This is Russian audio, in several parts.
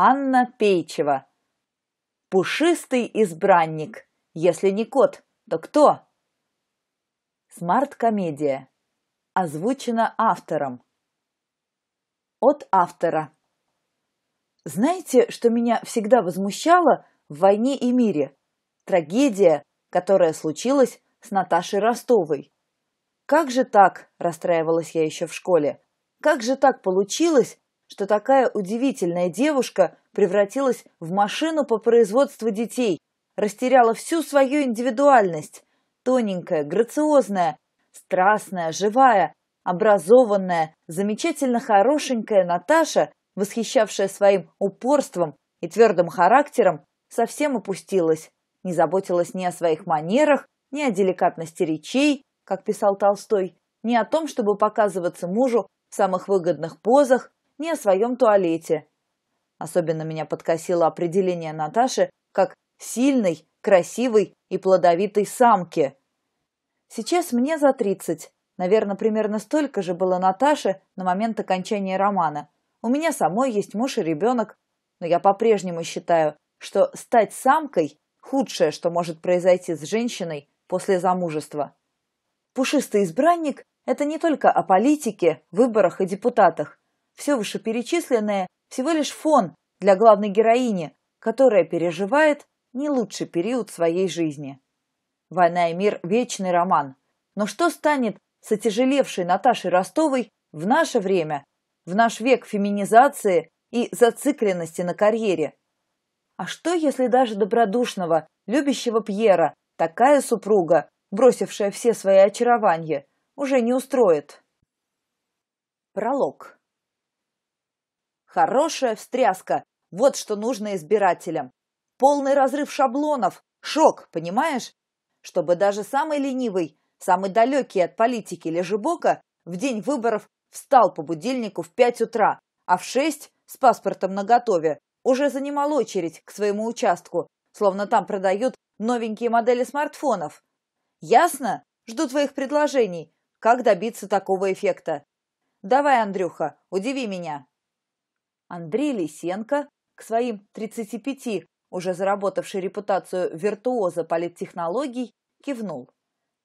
Анна Пейчева. Пушистый избранник. Если не кот, то кто? Смарт-комедия. Озвучено автором. От автора. Знаете, что меня всегда возмущало в «Войне и мире»? Трагедия, которая случилась с Наташей Ростовой. Как же так, расстраивалась я еще в школе, как же так получилось, что такая удивительная девушка превратилась в машину по производству детей, растеряла всю свою индивидуальность, тоненькая, грациозная, страстная, живая, образованная, замечательно хорошенькая Наташа, восхищавшая своим упорством и твердым характером, совсем опустилась, не заботилась ни о своих манерах, ни о деликатности речей, как писал Толстой, ни о том, чтобы показываться мужу в самых выгодных позах, ни о своем туалете. Особенно меня подкосило определение Наташи как сильной, красивой и плодовитой самки. Сейчас мне за 30. Наверное, примерно столько же было Наташе на момент окончания романа. У меня самой есть муж и ребенок, но я по-прежнему считаю, что стать самкой – худшее, что может произойти с женщиной после замужества. Пушистый избранник – это не только о политике, выборах и депутатах. Все вышеперечисленное – всего лишь фон для главной героини, которая переживает не лучший период своей жизни. «Война и мир» – вечный роман. Но что станет с отяжелевшей Наташей Ростовой в наше время, в наш век феминизации и зацикленности на карьере? А что, если даже добродушного, любящего Пьера такая супруга, бросившая все свои очарования, уже не устроит? Пролог. Хорошая встряска. Вот что нужно избирателям. Полный разрыв шаблонов. Шок, понимаешь? Чтобы даже самый ленивый, самый далекий от политики лежебока в день выборов встал по будильнику в 5 утра, а в 6 с паспортом наготове уже занимал очередь к своему участку, словно там продают новенькие модели смартфонов. Ясно? Жду твоих предложений. Как добиться такого эффекта? Давай, Андрюха, удиви меня. Андрей Лисенко, к своим 35, уже заработавший репутацию виртуоза политтехнологий, кивнул.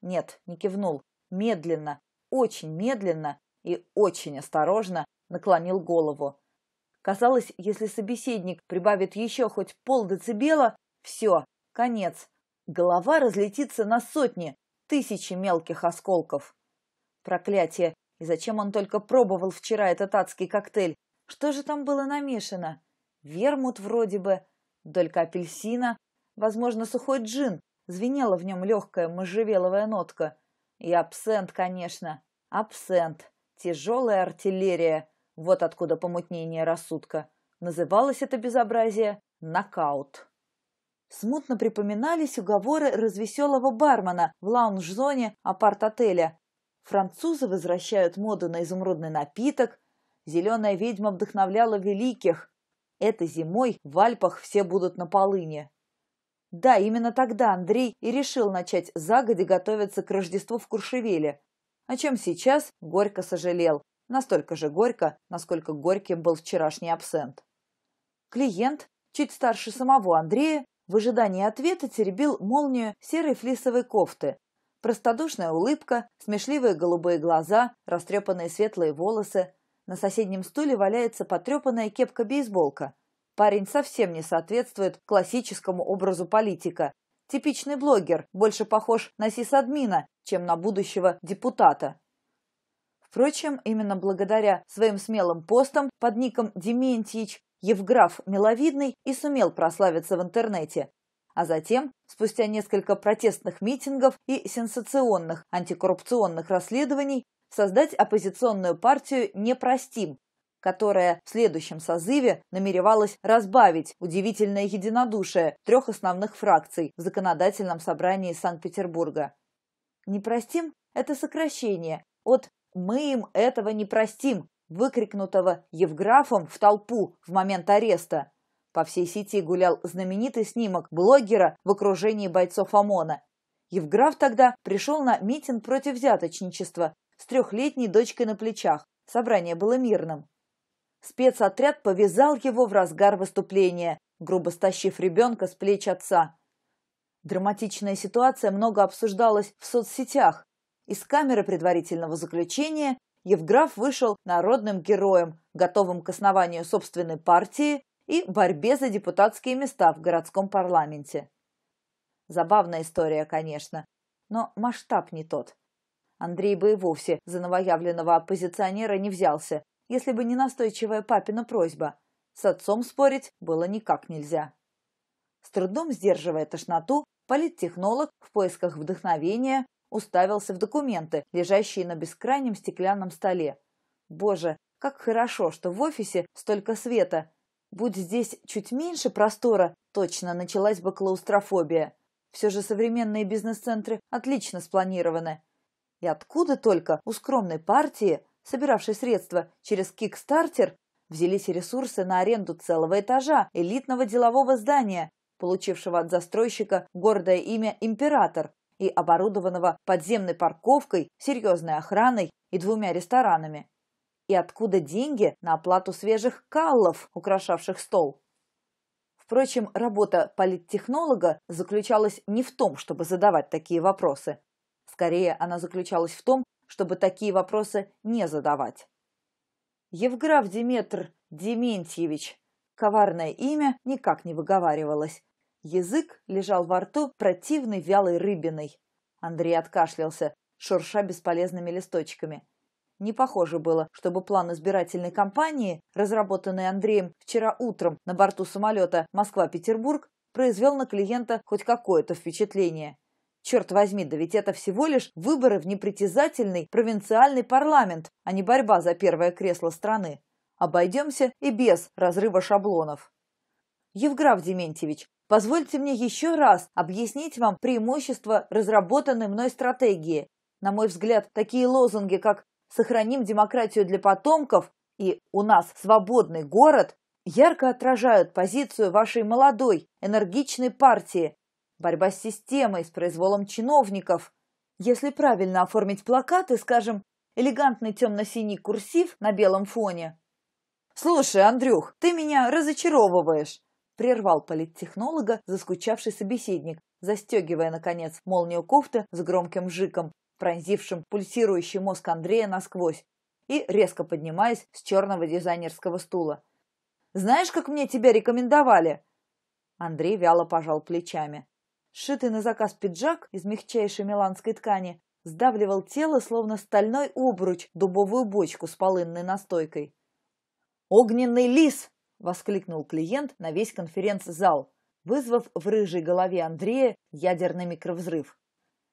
Нет, не кивнул. Медленно, очень медленно и очень осторожно наклонил голову. Казалось, если собеседник прибавит еще хоть полдецибела, все, конец. Голова разлетится на сотни, тысячи мелких осколков. Проклятие! И зачем он только пробовал вчера этот адский коктейль? Что же там было намешано? Вермут вроде бы, долька апельсина, возможно, сухой джин. Звенела в нем легкая можжевеловая нотка. И абсент, конечно. Абсент. Тяжелая артиллерия. Вот откуда помутнение рассудка. Называлось это безобразие «нокаут». Смутно припоминались уговоры развеселого бармена в лаунж-зоне апарт-отеля. Французы возвращают моду на изумрудный напиток. Зеленая ведьма вдохновляла великих. Этой зимой в Альпах все будут на полыне. Да, именно тогда Андрей и решил начать загодя готовиться к Рождеству в Куршевеле. О чем сейчас горько сожалел. Настолько же горько, насколько горьким был вчерашний абсент. Клиент, чуть старше самого Андрея, в ожидании ответа теребил молнию серой флисовой кофты. Простодушная улыбка, смешливые голубые глаза, растрепанные светлые волосы. На соседнем стуле валяется потрепанная кепка-бейсболка. Парень совсем не соответствует классическому образу политика. Типичный блогер, больше похож на сисадмина, чем на будущего депутата. Впрочем, именно благодаря своим смелым постам под ником Дементьич Евграф Миловидный и сумел прославиться в интернете. А затем, спустя несколько протестных митингов и сенсационных антикоррупционных расследований, создать оппозиционную партию «Непростим», которая в следующем созыве намеревалась разбавить удивительное единодушие трех основных фракций в Законодательном собрании Санкт-Петербурга. «Непростим» – это сокращение от «Мы им этого не простим», выкрикнутого Евграфом в толпу в момент ареста. По всей сети гулял знаменитый снимок блогера в окружении бойцов ОМОНа. Евграф тогда пришел на митинг против взяточничества с трехлетней дочкой на плечах. Собрание было мирным. Спецотряд повязал его в разгар выступления, грубо стащив ребенка с плеч отца. Драматичная ситуация много обсуждалась в соцсетях. Из камеры предварительного заключения Евграф вышел народным героем, готовым к основанию собственной партии и борьбе за депутатские места в городском парламенте. Забавная история, конечно, но масштаб не тот. Андрей бы и вовсе за новоявленного оппозиционера не взялся, если бы не настойчивая папина просьба. С отцом спорить было никак нельзя. С трудом сдерживая тошноту, политтехнолог в поисках вдохновения уставился в документы, лежащие на бескрайнем стеклянном столе. Боже, как хорошо, что в офисе столько света. Будь здесь чуть меньше простора, точно началась бы клаустрофобия. Все же современные бизнес-центры отлично спланированы. И откуда только у скромной партии, собиравшей средства через Кикстартер, взялись ресурсы на аренду целого этажа элитного делового здания, получившего от застройщика гордое имя «Император» и оборудованного подземной парковкой, серьезной охраной и 2 ресторанами. И откуда деньги на оплату свежих каллов, украшавших стол? Впрочем, работа политтехнолога заключалась не в том, чтобы задавать такие вопросы. Скорее, она заключалась в том, чтобы такие вопросы не задавать. Евграф Деметр Дементьевич. Коварное имя никак не выговаривалось. Язык лежал во рту противной вялой рыбиной. Андрей откашлялся, шурша бесполезными листочками. Не похоже было, чтобы план избирательной кампании, разработанный Андреем вчера утром на борту самолета Москва-Петербург, произвел на клиента хоть какое-то впечатление. Черт возьми, да ведь это всего лишь выборы в непритязательный провинциальный парламент, а не борьба за первое кресло страны. Обойдемся и без разрыва шаблонов. Евграф Дементьевич, позвольте мне еще раз объяснить вам преимущества разработанной мной стратегии. На мой взгляд, такие лозунги, как «Сохраним демократию для потомков» и «У нас свободный город» ярко отражают позицию вашей молодой, энергичной партии. Борьба с системой, с произволом чиновников. Если правильно оформить плакаты, скажем, элегантный темно-синий курсив на белом фоне. «Слушай, Андрюх, ты меня разочаровываешь», — прервал политтехнолога заскучавший собеседник, застегивая, наконец, молнию кофты с громким жиком, пронзившим пульсирующий мозг Андрея насквозь, и резко поднимаясь с черного дизайнерского стула. «Знаешь, как мне тебя рекомендовали?» Андрей вяло пожал плечами. Сшитый на заказ пиджак из мягчайшей миланской ткани сдавливал тело, словно стальной обруч, дубовую бочку с полынной настойкой. «Огненный лис!» — воскликнул клиент на весь конференц-зал, вызвав в рыжей голове Андрея ядерный микровзрыв.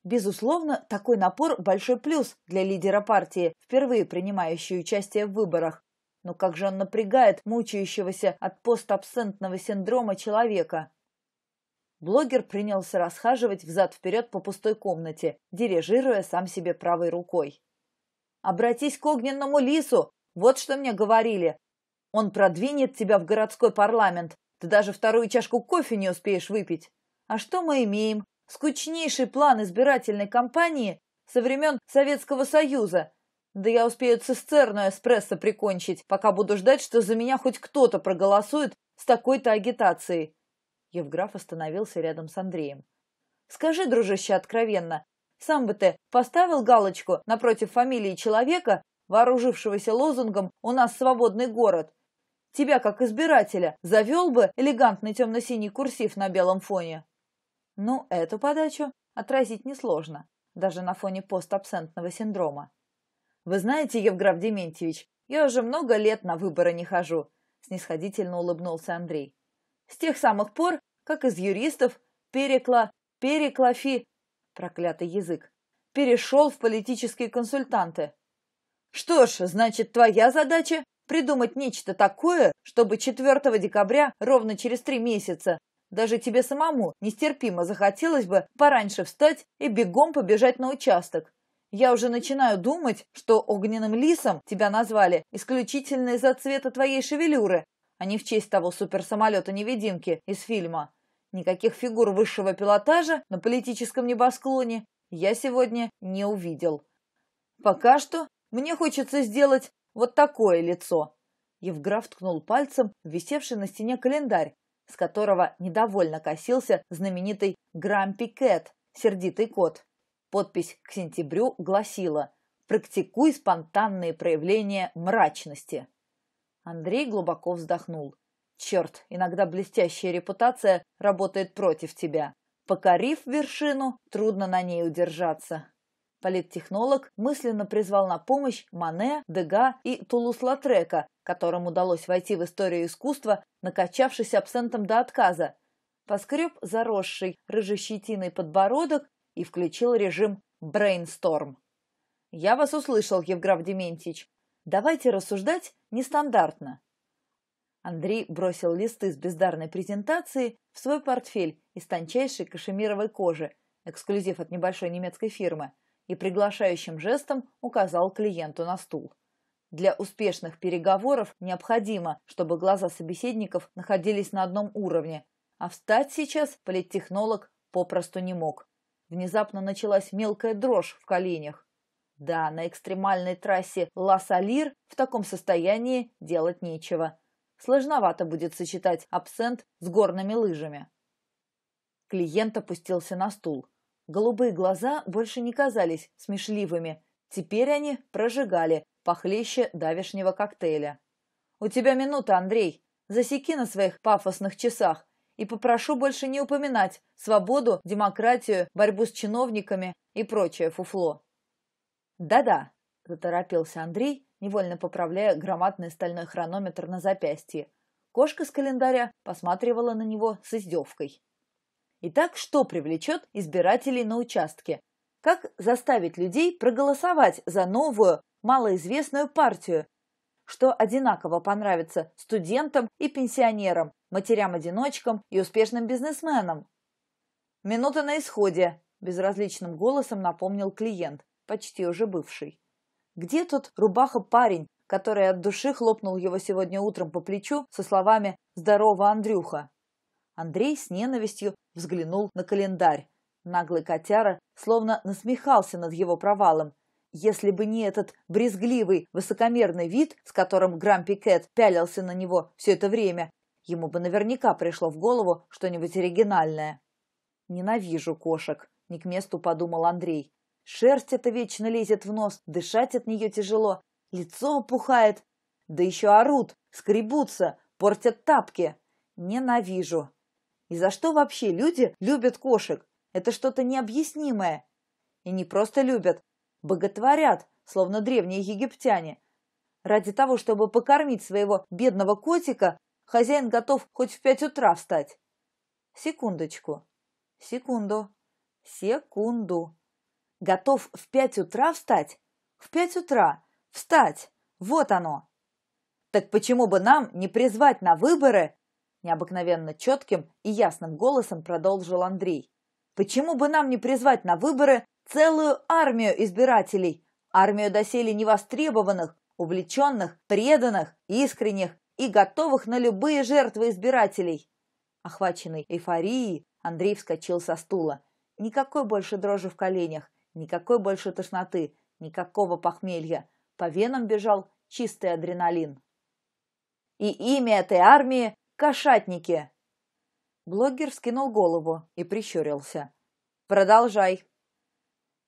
Безусловно, такой напор – большой плюс для лидера партии, впервые принимающей участие в выборах. Но как же он напрягает мучающегося от постабсентного синдрома человека? Блогер принялся расхаживать взад-вперед по пустой комнате, дирижируя сам себе правой рукой. «Обратись к огненному лису! Вот что мне говорили! Он продвинет тебя в городской парламент. Ты даже вторую чашку кофе не успеешь выпить. А что мы имеем? Скучнейший план избирательной кампании со времен Советского Союза. Да я успею цистерну эспрессо прикончить, пока буду ждать, что за меня хоть кто-то проголосует с такой-то агитацией». Евграф остановился рядом с Андреем. «Скажи, дружище, откровенно, сам бы ты поставил галочку напротив фамилии человека, вооружившегося лозунгом «У нас свободный город»? Тебя, как избирателя, завел бы элегантный темно-синий курсив на белом фоне?» Ну, эту подачу отразить несложно, даже на фоне постабсентного синдрома. «Вы знаете, Евграф Дементьевич, я уже много лет на выборы не хожу», — снисходительно улыбнулся Андрей. «С тех самых пор, как из юристов проклятый язык, перешел в политические консультанты». «Что ж, значит, твоя задача – придумать нечто такое, чтобы 4 декабря, ровно через 3 месяца, даже тебе самому нестерпимо захотелось бы пораньше встать и бегом побежать на участок. Я уже начинаю думать, что огненным лисом тебя назвали исключительно из-за цвета твоей шевелюры, а не в честь того суперсамолета-невидимки из фильма. Никаких фигур высшего пилотажа на политическом небосклоне я сегодня не увидел. Пока что мне хочется сделать вот такое лицо. Евграф ткнул пальцем в висевший на стене календарь, с которого недовольно косился знаменитый Грампи Кэт, сердитый кот. Подпись к сентябрю гласила: «Практикуй спонтанные проявления мрачности». Андрей глубоко вздохнул. Черт, иногда блестящая репутация работает против тебя. Покорив вершину, трудно на ней удержаться. Политтехнолог мысленно призвал на помощь Мане, Дега и Тулус-Лотрека, которым удалось войти в историю искусства, накачавшись абсентом до отказа. Поскреб заросший рыжей щетиной подбородок и включил режим «Брейнсторм». «Я вас услышал, Евграф Дементьич. Давайте рассуждать нестандартно». Андрей бросил листы с бездарной презентации в свой портфель из тончайшей кашемировой кожи, эксклюзив от небольшой немецкой фирмы, и приглашающим жестом указал клиенту на стул. Для успешных переговоров необходимо, чтобы глаза собеседников находились на одном уровне, а встать сейчас политтехнолог попросту не мог. Внезапно началась мелкая дрожь в коленях. Да, на экстремальной трассе Ла-Салир в таком состоянии делать нечего. Сложновато будет сочетать абсент с горными лыжами. Клиент опустился на стул. Голубые глаза больше не казались смешливыми. Теперь они прожигали похлеще давешнего коктейля. «У тебя минута, Андрей. Засеки на своих пафосных часах и попрошу больше не упоминать свободу, демократию, борьбу с чиновниками и прочее фуфло». «Да-да», – заторопился Андрей, невольно поправляя громадный стальной хронометр на запястье. Кошка с календаря посматривала на него с издевкой. Итак, что привлечет избирателей на участке? Как заставить людей проголосовать за новую, малоизвестную партию? Что одинаково понравится студентам и пенсионерам, матерям-одиночкам и успешным бизнесменам? «Минута на исходе», – безразличным голосом напомнил клиент, почти уже бывший. Где тот рубаха-парень, который от души хлопнул его сегодня утром по плечу со словами «Здорово, Андрюха»? Андрей с ненавистью взглянул на календарь. Наглый котяра словно насмехался над его провалом. Если бы не этот брезгливый, высокомерный вид, с которым Грампи Кэт пялился на него все это время, ему бы наверняка пришло в голову что-нибудь оригинальное. «Ненавижу кошек», – не к месту подумал Андрей. Шерсть-то вечно лезет в нос, дышать от нее тяжело, лицо опухает. Да еще орут, скребутся, портят тапки. Ненавижу. И за что вообще люди любят кошек? Это что-то необъяснимое. И не просто любят, боготворят, словно древние египтяне. Ради того, чтобы покормить своего бедного котика, хозяин готов хоть в 5 утра встать. Секундочку. Секунду. Секунду. Готов в 5 утра встать? В 5 утра! Встать! Вот оно! Так почему бы нам не призвать на выборы? Необыкновенно четким и ясным голосом продолжил Андрей. Почему бы нам не призвать на выборы целую армию избирателей? Армию доселе невостребованных, увлеченных, преданных, искренних и готовых на любые жертвы избирателей. Охваченный эйфорией, Андрей вскочил со стула. Никакой больше дрожи в коленях. Никакой больше тошноты, никакого похмелья. По венам бежал чистый адреналин. И имя этой армии – кошатники. Блогер вскинул голову и прищурился. Продолжай.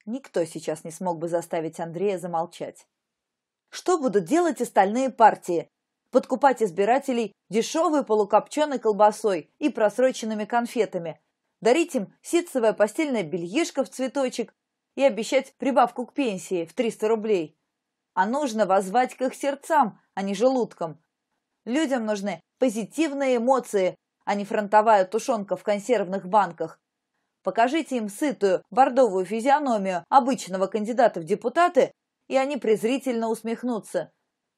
Никто сейчас не смог бы заставить Андрея замолчать. Что будут делать остальные партии? Подкупать избирателей дешевой полукопченой колбасой и просроченными конфетами. Дарить им ситцевое постельное бельишко в цветочек и обещать прибавку к пенсии в 300 рублей. А нужно воззвать к их сердцам, а не желудкам. Людям нужны позитивные эмоции, а не фронтовая тушенка в консервных банках. Покажите им сытую, бордовую физиономию обычного кандидата в депутаты, и они презрительно усмехнутся.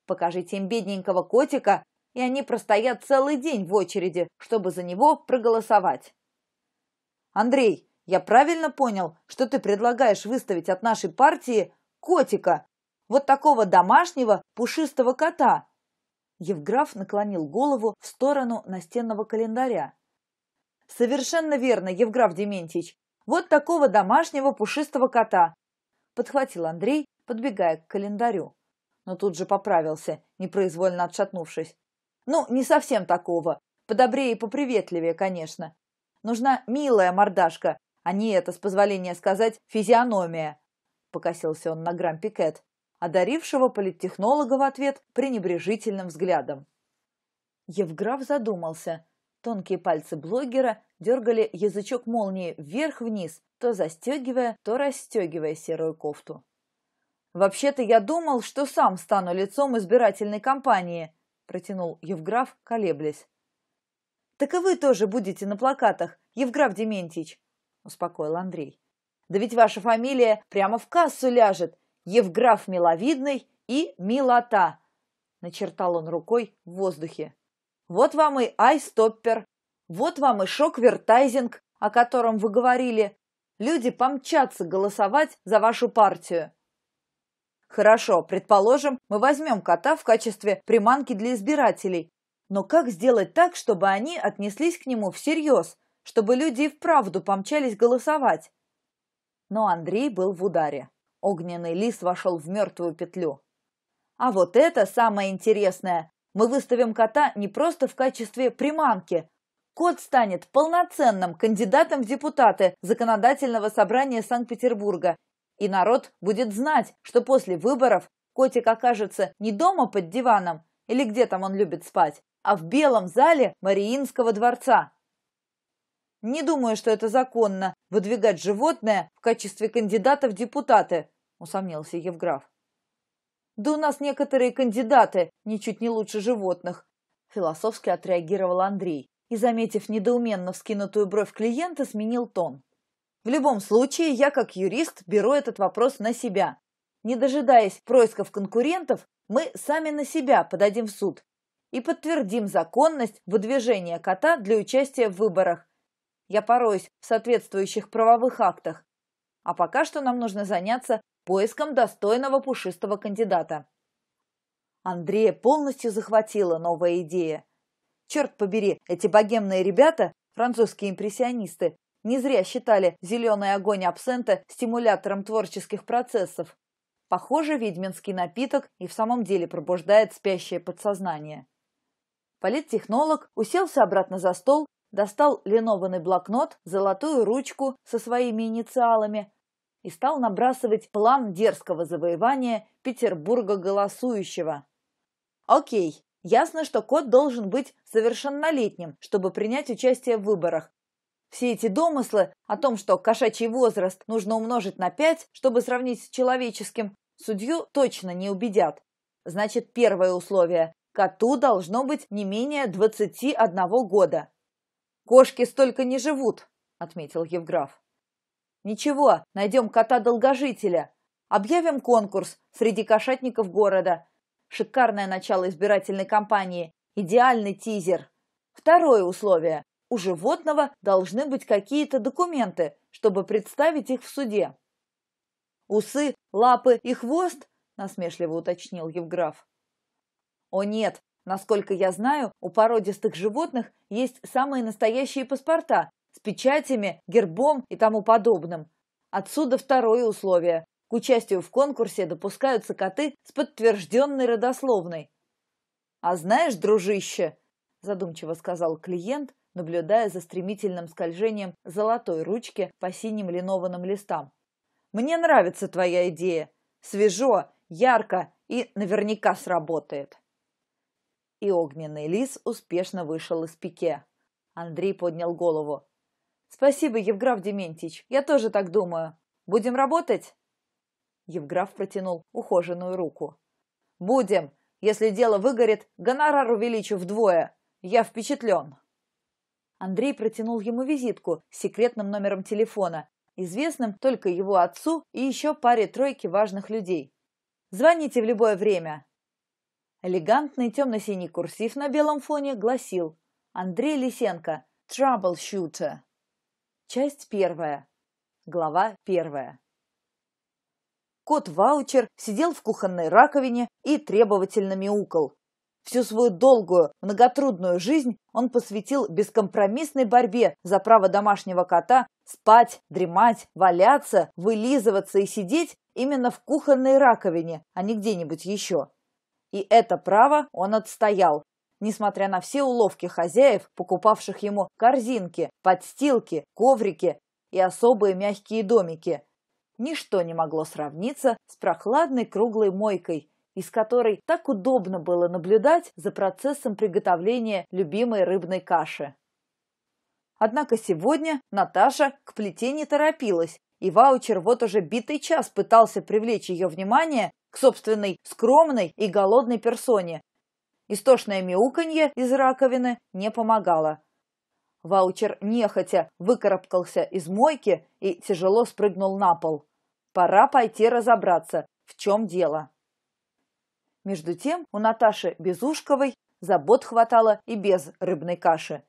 Покажите им бедненького котика, и они простоят целый день в очереди, чтобы за него проголосовать. Андрей, я правильно понял, что ты предлагаешь выставить от нашей партии котика, вот такого домашнего пушистого кота? Евграф наклонил голову в сторону настенного календаря. Совершенно верно, Евграф Дементьич, вот такого домашнего пушистого кота, подхватил Андрей, подбегая к календарю. Но тут же поправился. непроизвольно отшатнувшись. «Ну, не совсем такого. Подобрее и поприветливее, конечно. Нужна милая мордашка, а не это, с позволения сказать, физиономия», — покосился он на Грампи-Кэт, одарившего политтехнолога в ответ пренебрежительным взглядом. Евграф задумался. Тонкие пальцы блогера дергали язычок молнии вверх-вниз, то застегивая, то расстегивая серую кофту. «Вообще-то я думал, что сам стану лицом избирательной кампании», — протянул Евграф, колеблясь. «Так и вы тоже будете на плакатах, Евграф Дементьич», — успокоил Андрей. «Да ведь ваша фамилия прямо в кассу ляжет. Евграф Миловидный и Милота», — начертал он рукой в воздухе. «Вот вам и айстоппер, вот вам и шок-вертайзинг, о котором вы говорили. Люди помчатся голосовать за вашу партию». «Хорошо, предположим, мы возьмем кота в качестве приманки для избирателей. Но как сделать так, чтобы они отнеслись к нему всерьез, чтобы люди и вправду помчались голосовать?» Но Андрей был в ударе. Огненный лис вошел в мертвую петлю. «А вот это самое интересное! Мы выставим кота не просто в качестве приманки. Кот станет полноценным кандидатом в депутаты Законодательного собрания Санкт-Петербурга. И народ будет знать, что после выборов котик окажется не дома под диваном, или где там он любит спать, а в белом зале Мариинского дворца». «Не думаю, что это законно — выдвигать животное в качестве кандидата в депутаты», — усомнился Евграф. «Да у нас некоторые кандидаты ничуть не лучше животных», — философски отреагировал Андрей и, заметив недоуменно вскинутую бровь клиента, сменил тон. «В любом случае, я как юрист беру этот вопрос на себя. Не дожидаясь происков конкурентов, мы сами на себя подадим в суд и подтвердим законность выдвижения кота для участия в выборах. Я пороюсь в соответствующих правовых актах. А пока что нам нужно заняться поиском достойного пушистого кандидата». Андрея полностью захватила новая идея. Черт побери, эти богемные ребята, французские импрессионисты, не зря считали зеленый огонь абсента стимулятором творческих процессов. Похоже, ведьминский напиток и в самом деле пробуждает спящее подсознание. Политтехнолог уселся обратно за стол, достал линованный блокнот, золотую ручку со своими инициалами и стал набрасывать план дерзкого завоевания Петербурга голосующего. «Окей, ясно, что кот должен быть совершеннолетним, чтобы принять участие в выборах. Все эти домыслы о том, что кошачий возраст нужно умножить на 5, чтобы сравнить с человеческим, судью точно не убедят. Значит, первое условие – коту должно быть не менее 21 года». «Кошки столько не живут», – отметил Евграф. «Ничего, найдем кота-долгожителя. Объявим конкурс среди кошатников города. Шикарное начало избирательной кампании, идеальный тизер. Второе условие. У животного должны быть какие-то документы, чтобы представить их в суде». «Усы, лапы и хвост?» – насмешливо уточнил Евграф. «О нет, насколько я знаю, у породистых животных есть самые настоящие паспорта с печатями, гербом и тому подобным. Отсюда второе условие. К участию в конкурсе допускаются коты с подтвержденной родословной». «А знаешь, дружище, – задумчиво сказал клиент, наблюдая за стремительным скольжением золотой ручки по синим линованным листам. — мне нравится твоя идея. Свежо, ярко и наверняка сработает». И огненный лис успешно вышел из пике. Андрей поднял голову. «Спасибо, Евграф Дементьич, я тоже так думаю. Будем работать?» Евграф протянул ухоженную руку. «Будем. Если дело выгорит, гонорар увеличу вдвое. Я впечатлен». Андрей протянул ему визитку с секретным номером телефона, известным только его отцу и еще паре-тройке важных людей. «Звоните в любое время». Элегантный темно-синий курсив на белом фоне гласил: «Андрей Лисенко, Troubleshooter». Часть 1. Глава 1. Кот-ваучер сидел в кухонной раковине и требовательно мяукал. Всю свою долгую, многотрудную жизнь он посвятил бескомпромиссной борьбе за право домашнего кота спать, дремать, валяться, вылизываться и сидеть именно в кухонной раковине, а не где-нибудь еще. И это право он отстоял, несмотря на все уловки хозяев, покупавших ему корзинки, подстилки, коврики и особые мягкие домики. Ничто не могло сравниться с прохладной круглой мойкой, из которой так удобно было наблюдать за процессом приготовления любимой рыбной каши. Однако сегодня Наташа к плите не торопилась, и ваучер вот уже битый час пытался привлечь ее внимание к собственной скромной и голодной персоне. Истошное мяуканье из раковины не помогало. Ваучер нехотя выкарабкался из мойки и тяжело спрыгнул на пол. Пора пойти разобраться, в чем дело. Между тем у Наташи Безушковой забот хватало и без рыбной каши.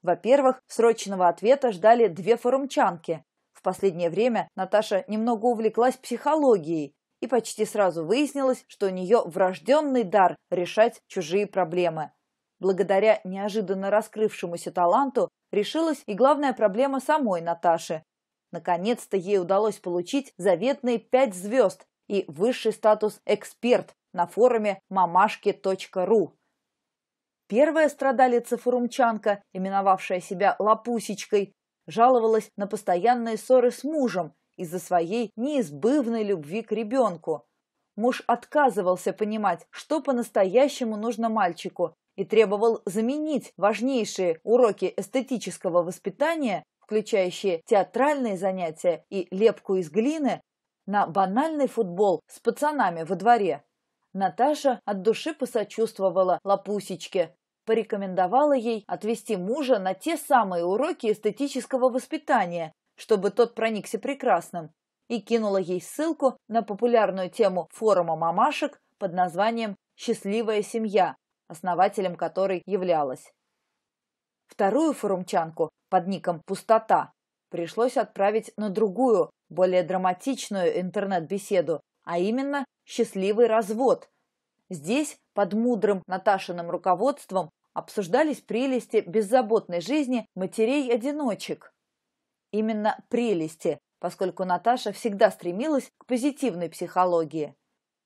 Во-первых, срочного ответа ждали две форумчанки. В последнее время Наташа немного увлеклась психологией, и почти сразу выяснилось, что у нее врожденный дар решать чужие проблемы. Благодаря неожиданно раскрывшемуся таланту решилась и главная проблема самой Наташи. Наконец-то ей удалось получить заветные 5 звезд и высший статус «эксперт» на форуме «мамашки.ру». Первая страдалица-форумчанка, именовавшая себя Лапусечкой, жаловалась на постоянные ссоры с мужем из-за своей неизбывной любви к ребенку. Муж отказывался понимать, что по-настоящему нужно мальчику, и требовал заменить важнейшие уроки эстетического воспитания, включающие театральные занятия и лепку из глины, на банальный футбол с пацанами во дворе. Наташа от души посочувствовала Лапусечке, порекомендовала ей отвести мужа на те самые уроки эстетического воспитания, чтобы тот проникся прекрасным, и кинула ей ссылку на популярную тему форума мамашек под названием «Счастливая семья», основателем которой являлась. Вторую форумчанку под ником «Пустота» пришлось отправить на другую, более драматичную интернет-беседу, а именно «Счастливый развод». Здесь под мудрым Наташиным руководством обсуждались прелести беззаботной жизни матерей-одиночек. Именно прелести, поскольку Наташа всегда стремилась к позитивной психологии.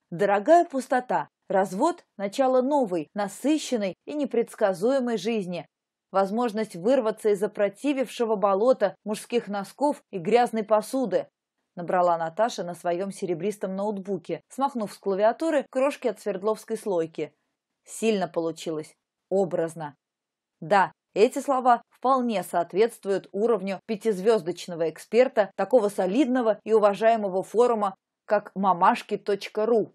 «Дорогая пустота, развод – начало новой, насыщенной и непредсказуемой жизни, возможность вырваться из опротивившего болота мужских носков и грязной посуды», набрала Наташа на своем серебристом ноутбуке, смахнув с клавиатуры крошки от свердловской слойки. Сильно получилось, образно. Да, эти слова вполне соответствуют уровню 5-звездочного эксперта такого солидного и уважаемого форума, как мамашки.ру.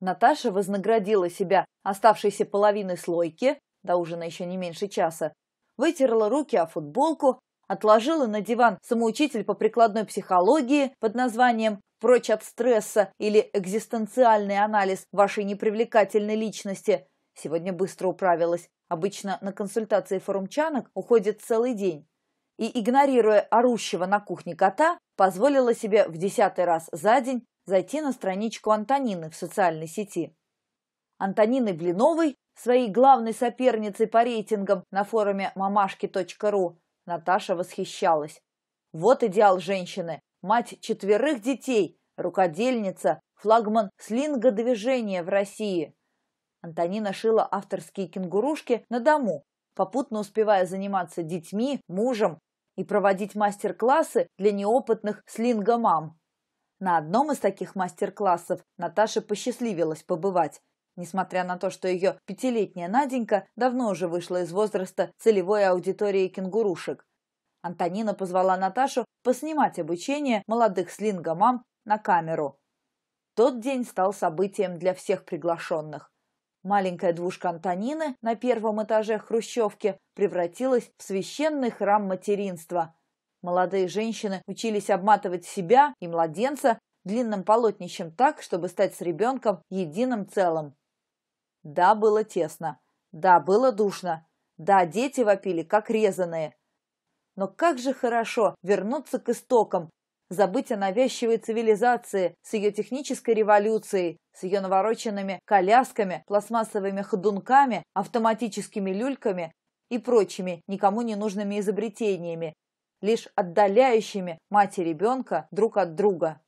Наташа вознаградила себя оставшейся половиной слойки, до ужина еще не меньше часа, вытерла руки о футболку, отложила на диван самоучитель по прикладной психологии под названием «Прочь от стресса» или «Экзистенциальный анализ вашей непривлекательной личности». Сегодня быстро управилась. Обычно на консультации форумчанок уходит целый день. И, игнорируя орущего на кухне кота, позволила себе в 10-й раз за день зайти на страничку Антонины в социальной сети. Антонины Блиновой, своей главной соперницей по рейтингам на форуме мамашки.ру, Наташа восхищалась. Вот идеал женщины, мать 4 детей, рукодельница, флагман слинго-движения в России. Антонина шила авторские кенгурушки на дому, попутно успевая заниматься детьми, мужем и проводить мастер-классы для неопытных слинго-мам. На одном из таких мастер-классов Наташе посчастливилось побывать, несмотря на то, что ее 5-летняя Наденька давно уже вышла из возраста целевой аудитории кенгурушек. Антонина позвала Наташу поснимать обучение молодых слинго-мам на камеру. Тот день стал событием для всех приглашенных. Маленькая двушка Антонины на 1-м этаже хрущевки превратилась в священный храм материнства. Молодые женщины учились обматывать себя и младенца длинным полотнищем так, чтобы стать с ребенком единым целым. Да, было тесно. Да, было душно. Да, дети вопили, как резаные. Но как же хорошо вернуться к истокам, забыть о навязчивой цивилизации с ее технической революцией, с ее навороченными колясками, пластмассовыми ходунками, автоматическими люльками и прочими никому не нужными изобретениями, лишь отдаляющими мать и ребенка друг от друга.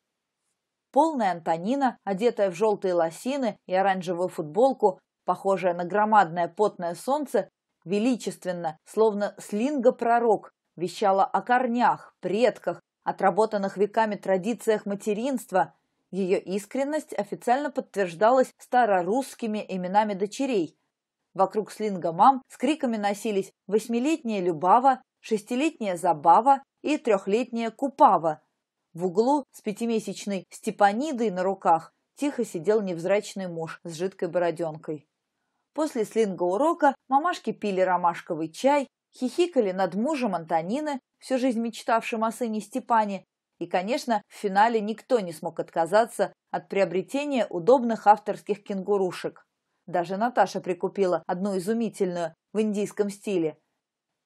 Полная Антонина, одетая в желтые лосины и оранжевую футболку, похожая на громадное потное солнце, величественно, словно слинга-пророк, вещала о корнях, предках, отработанных веками традициях материнства. Ее искренность официально подтверждалась старорусскими именами дочерей. Вокруг слинга-мам с криками носились 8-летняя Любава, 6-летняя Забава и 3-летняя Купава. В углу с 5-месячной Степанидой на руках тихо сидел невзрачный муж с жидкой бороденкой. После слинга-урока мамашки пили ромашковый чай, хихикали над мужем Антонины, всю жизнь мечтавшим о сыне Степане, и, конечно, в финале никто не смог отказаться от приобретения удобных авторских кенгурушек. Даже Наташа прикупила одну изумительную в индийском стиле.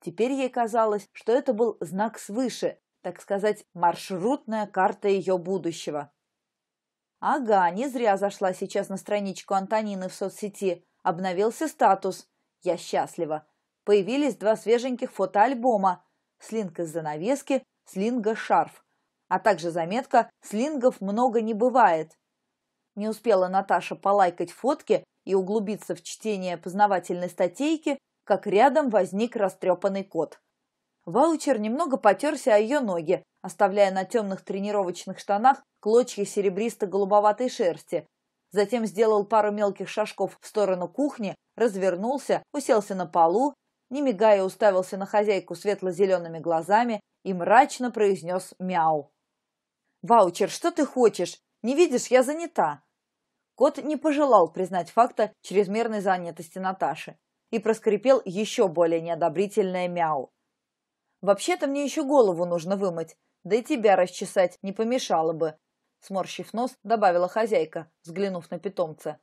Теперь ей казалось, что это был знак свыше, так сказать, маршрутная карта ее будущего. Ага, не зря зашла сейчас на страничку Антонины в соцсети. Обновился статус. Я счастлива. Появились 2 свеженьких фотоальбома. Слинг из занавески, слинга-шарф. А также заметка «Слингов много не бывает». Не успела Наташа полайкать фотки и углубиться в чтение познавательной статейки, как рядом возник растрепанный кот. Ваучер немного потерся о ее ноги, оставляя на темных тренировочных штанах клочья серебристо-голубоватой шерсти. Затем сделал пару мелких шажков в сторону кухни, развернулся, уселся на полу, не мигая уставился на хозяйку светло-зелеными глазами и мрачно произнес мяу. «Ваучер, что ты хочешь? Не видишь, я занята!» Кот не пожелал признать факта чрезмерной занятости Наташи и проскрипел еще более неодобрительное мяу. «Вообще-то мне еще голову нужно вымыть, да и тебя расчесать не помешало бы», сморщив нос, добавила хозяйка, взглянув на питомца.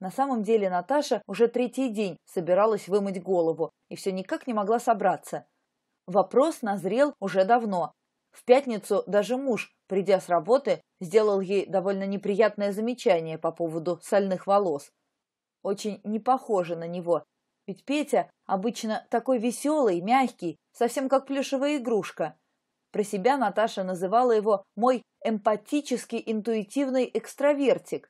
На самом деле Наташа уже 3-й день собиралась вымыть голову и все никак не могла собраться. Вопрос назрел уже давно. В пятницу даже муж, придя с работы, сделал ей довольно неприятное замечание по поводу сальных волос. Очень не похоже на него, ведь Петя обычно такой веселый, мягкий, совсем как плюшевая игрушка. Про себя Наташа называла его «мой эмпатический интуитивный экстравертик».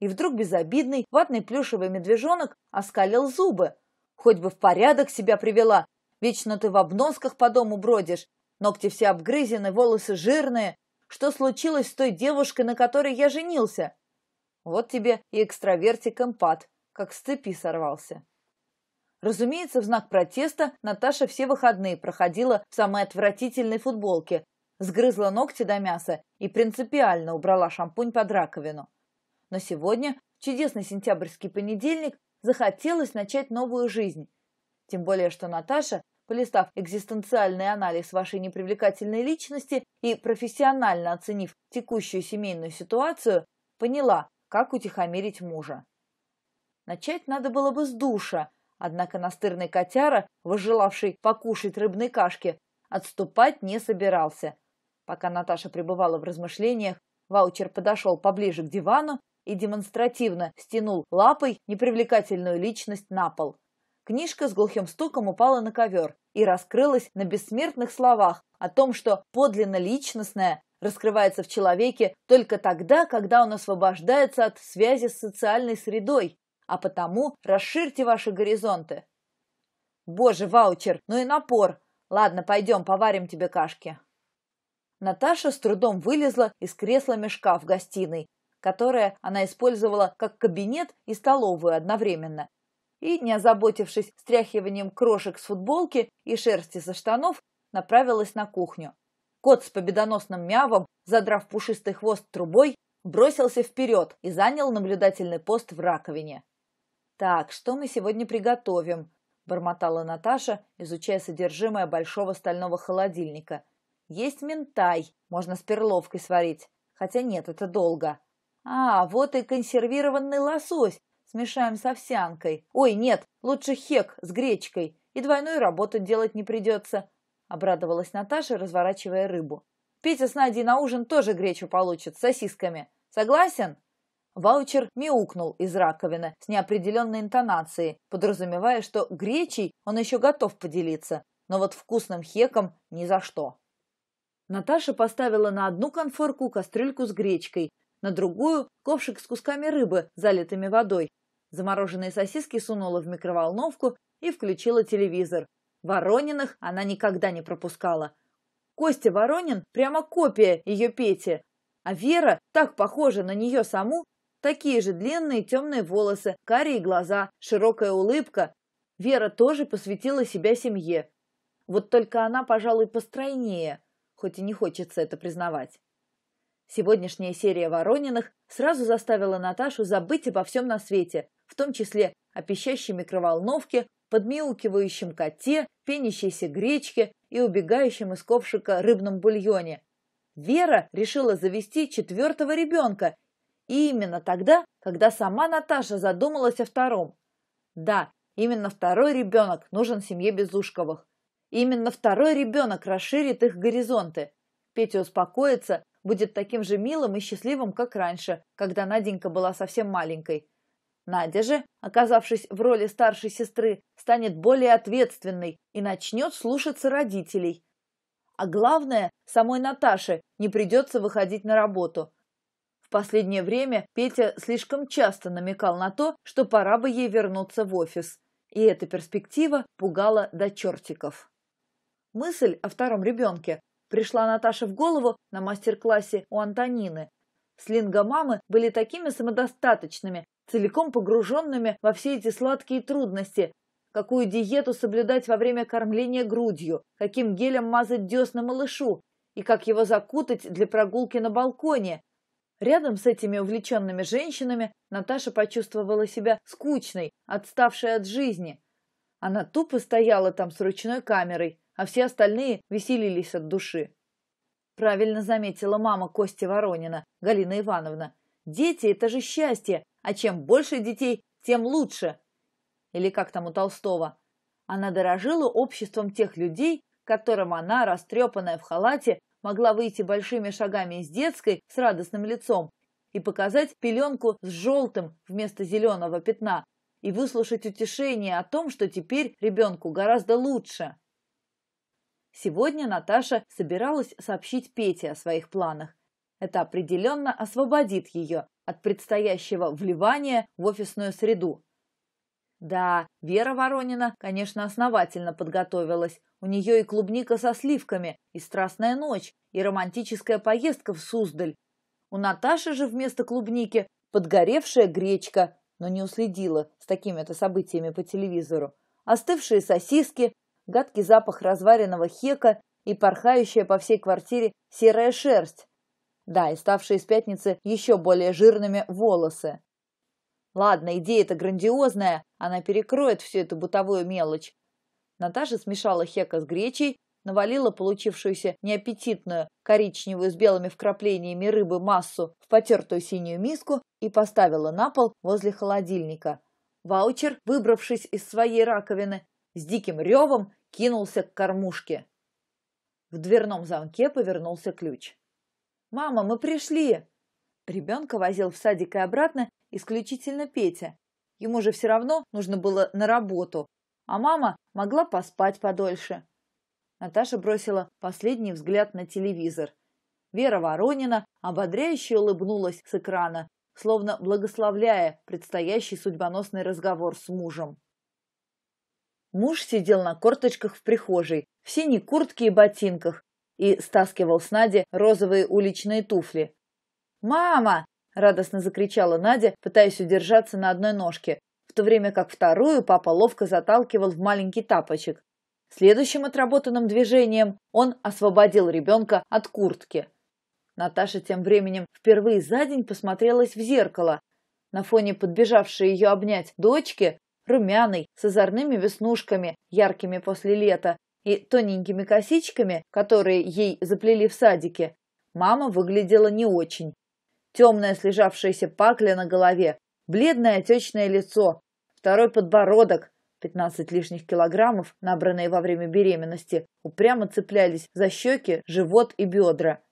И вдруг безобидный ватный плюшевый медвежонок оскалил зубы. «Хоть бы в порядок себя привела! Вечно ты в обносках по дому бродишь, ногти все обгрызены, волосы жирные. Что случилось с той девушкой, на которой я женился?» Вот тебе и экстравертик-эмпат, как с цепи сорвался. Разумеется, в знак протеста Наташа все выходные проходила в самой отвратительной футболке, сгрызла ногти до мяса и принципиально убрала шампунь под раковину. Но сегодня, в чудесный сентябрьский понедельник, захотелось начать новую жизнь. Тем более, что Наташа, полистав экзистенциальный анализ вашей непривлекательной личности и профессионально оценив текущую семейную ситуацию, поняла, как утихомирить мужа. Начать надо было бы с душа, однако настырный котяра, возжелавший покушать рыбной кашки, отступать не собирался. Пока Наташа пребывала в размышлениях, Ваучер подошел поближе к дивану и демонстративно стянул лапой непривлекательную личность на пол. Книжка с глухим стуком упала на ковер и раскрылась на бессмертных словах о том, что подлинно личностное раскрывается в человеке только тогда, когда он освобождается от связи с социальной средой, а потому расширьте ваши горизонты. Боже, Ваучер, ну и напор! Ладно, пойдем, поварим тебе кашки. Наташа с трудом вылезла из кресла мешка в гостиной, которое она использовала как кабинет и столовую одновременно, и, не озаботившись стряхиванием крошек с футболки и шерсти со штанов, направилась на кухню. Кот с победоносным мявом, задрав пушистый хвост трубой, бросился вперед и занял наблюдательный пост в раковине. «Так, что мы сегодня приготовим?» – бормотала Наташа, изучая содержимое большого стального холодильника. «Есть минтай, можно с перловкой сварить, хотя нет, это долго. А, вот и консервированный лосось. Смешаем с овсянкой. Ой, нет, лучше хек с гречкой. И двойную работу делать не придется», — обрадовалась Наташа, разворачивая рыбу. «Петя с Надей на ужин тоже гречу получат с сосисками. Согласен?» Ваучер мяукнул из раковины с неопределенной интонацией, подразумевая, что гречей он еще готов поделиться, но вот вкусным хеком ни за что. Наташа поставила на одну конфорку кастрюльку с гречкой, на другую – ковшик с кусками рыбы, залитыми водой. Замороженные сосиски сунула в микроволновку и включила телевизор. Ворониных она никогда не пропускала. Костя Воронин – прямо копия ее Пети. А Вера так похожа на нее саму. Такие же длинные темные волосы, карие глаза, широкая улыбка. Вера тоже посвятила себя семье. Вот только она, пожалуй, постройнее, хоть и не хочется это признавать. Сегодняшняя серия Ворониных сразу заставила Наташу забыть обо всем на свете, в том числе о пищащей микроволновке, подмяукивающем коте, пенящейся гречке и убегающем из ковшика рыбном бульоне. Вера решила завести 4-го ребенка, и именно тогда, когда сама Наташа задумалась о втором. Да, именно второй ребенок нужен семье Безушковых. Именно второй ребенок расширит их горизонты. Петя успокоится, будет таким же милым и счастливым, как раньше, когда Наденька была совсем маленькой. Надя же, оказавшись в роли старшей сестры, станет более ответственной и начнет слушаться родителей. А главное, самой Наташе не придется выходить на работу. В последнее время Петя слишком часто намекал на то, что пора бы ей вернуться в офис. И эта перспектива пугала до чертиков. Мысль о втором ребенке пришла Наташе в голову на мастер-классе у Антонины. Слинго-мамы были такими самодостаточными, целиком погруженными во все эти сладкие трудности, какую диету соблюдать во время кормления грудью, каким гелем мазать десна малышу и как его закутать для прогулки на балконе. Рядом с этими увлеченными женщинами Наташа почувствовала себя скучной, отставшей от жизни. Она тупо стояла там с ручной камерой, а все остальные веселились от души. Правильно заметила мама Кости Воронина, Галина Ивановна. Дети – это же счастье, а чем больше детей, тем лучше. Или как там у Толстого. Она дорожила обществом тех людей, которым она, растрепанная в халате, могла выйти большими шагами из детской с радостным лицом и показать пеленку с желтым вместо зеленого пятна и выслушать утешение о том, что теперь ребенку гораздо лучше. Сегодня Наташа собиралась сообщить Пете о своих планах. Это определенно освободит ее от предстоящего вливания в офисную среду. Да, Вера Воронина, конечно, основательно подготовилась. У нее и клубника со сливками, и страстная ночь, и романтическая поездка в Суздаль. У Наташи же вместо клубники подгоревшая гречка, но не уследила с такими-то событиями по телевизору, остывшие сосиски, гадкий запах разваренного хека и порхающая по всей квартире серая шерсть. Да, и ставшие с пятницы еще более жирными волосы. Ладно, идея-то грандиозная, она перекроет всю эту бытовую мелочь. Наташа смешала хека с гречей, навалила получившуюся неаппетитную, коричневую с белыми вкраплениями рыбы массу в потертую синюю миску и поставила на пол возле холодильника. Ваучер, выбравшись из своей раковины, с диким ревом кинулся к кормушке. В дверном замке повернулся ключ. «Мама, мы пришли!» Ребенка возил в садик и обратно исключительно Петя. Ему же все равно нужно было на работу, а мама могла поспать подольше. Наташа бросила последний взгляд на телевизор. Вера Воронина ободряюще улыбнулась с экрана, словно благословляя предстоящий судьбоносный разговор с мужем. Муж сидел на корточках в прихожей, в синей куртке и ботинках, и стаскивал с Нади розовые уличные туфли. «Мама!» — радостно закричала Надя, пытаясь удержаться на одной ножке, в то время как вторую папа ловко заталкивал в маленький тапочек. Следующим отработанным движением он освободил ребенка от куртки. Наташа тем временем впервые за день посмотрелась в зеркало. На фоне подбежавшей ее обнять дочки, румяной, с озорными веснушками, яркими после лета, и тоненькими косичками, которые ей заплели в садике, мама выглядела не очень. Темная слежавшаяся пакля на голове, бледное отечное лицо, второй подбородок, 15 лишних килограммов, набранные во время беременности, упрямо цеплялись за щеки, живот и бедра.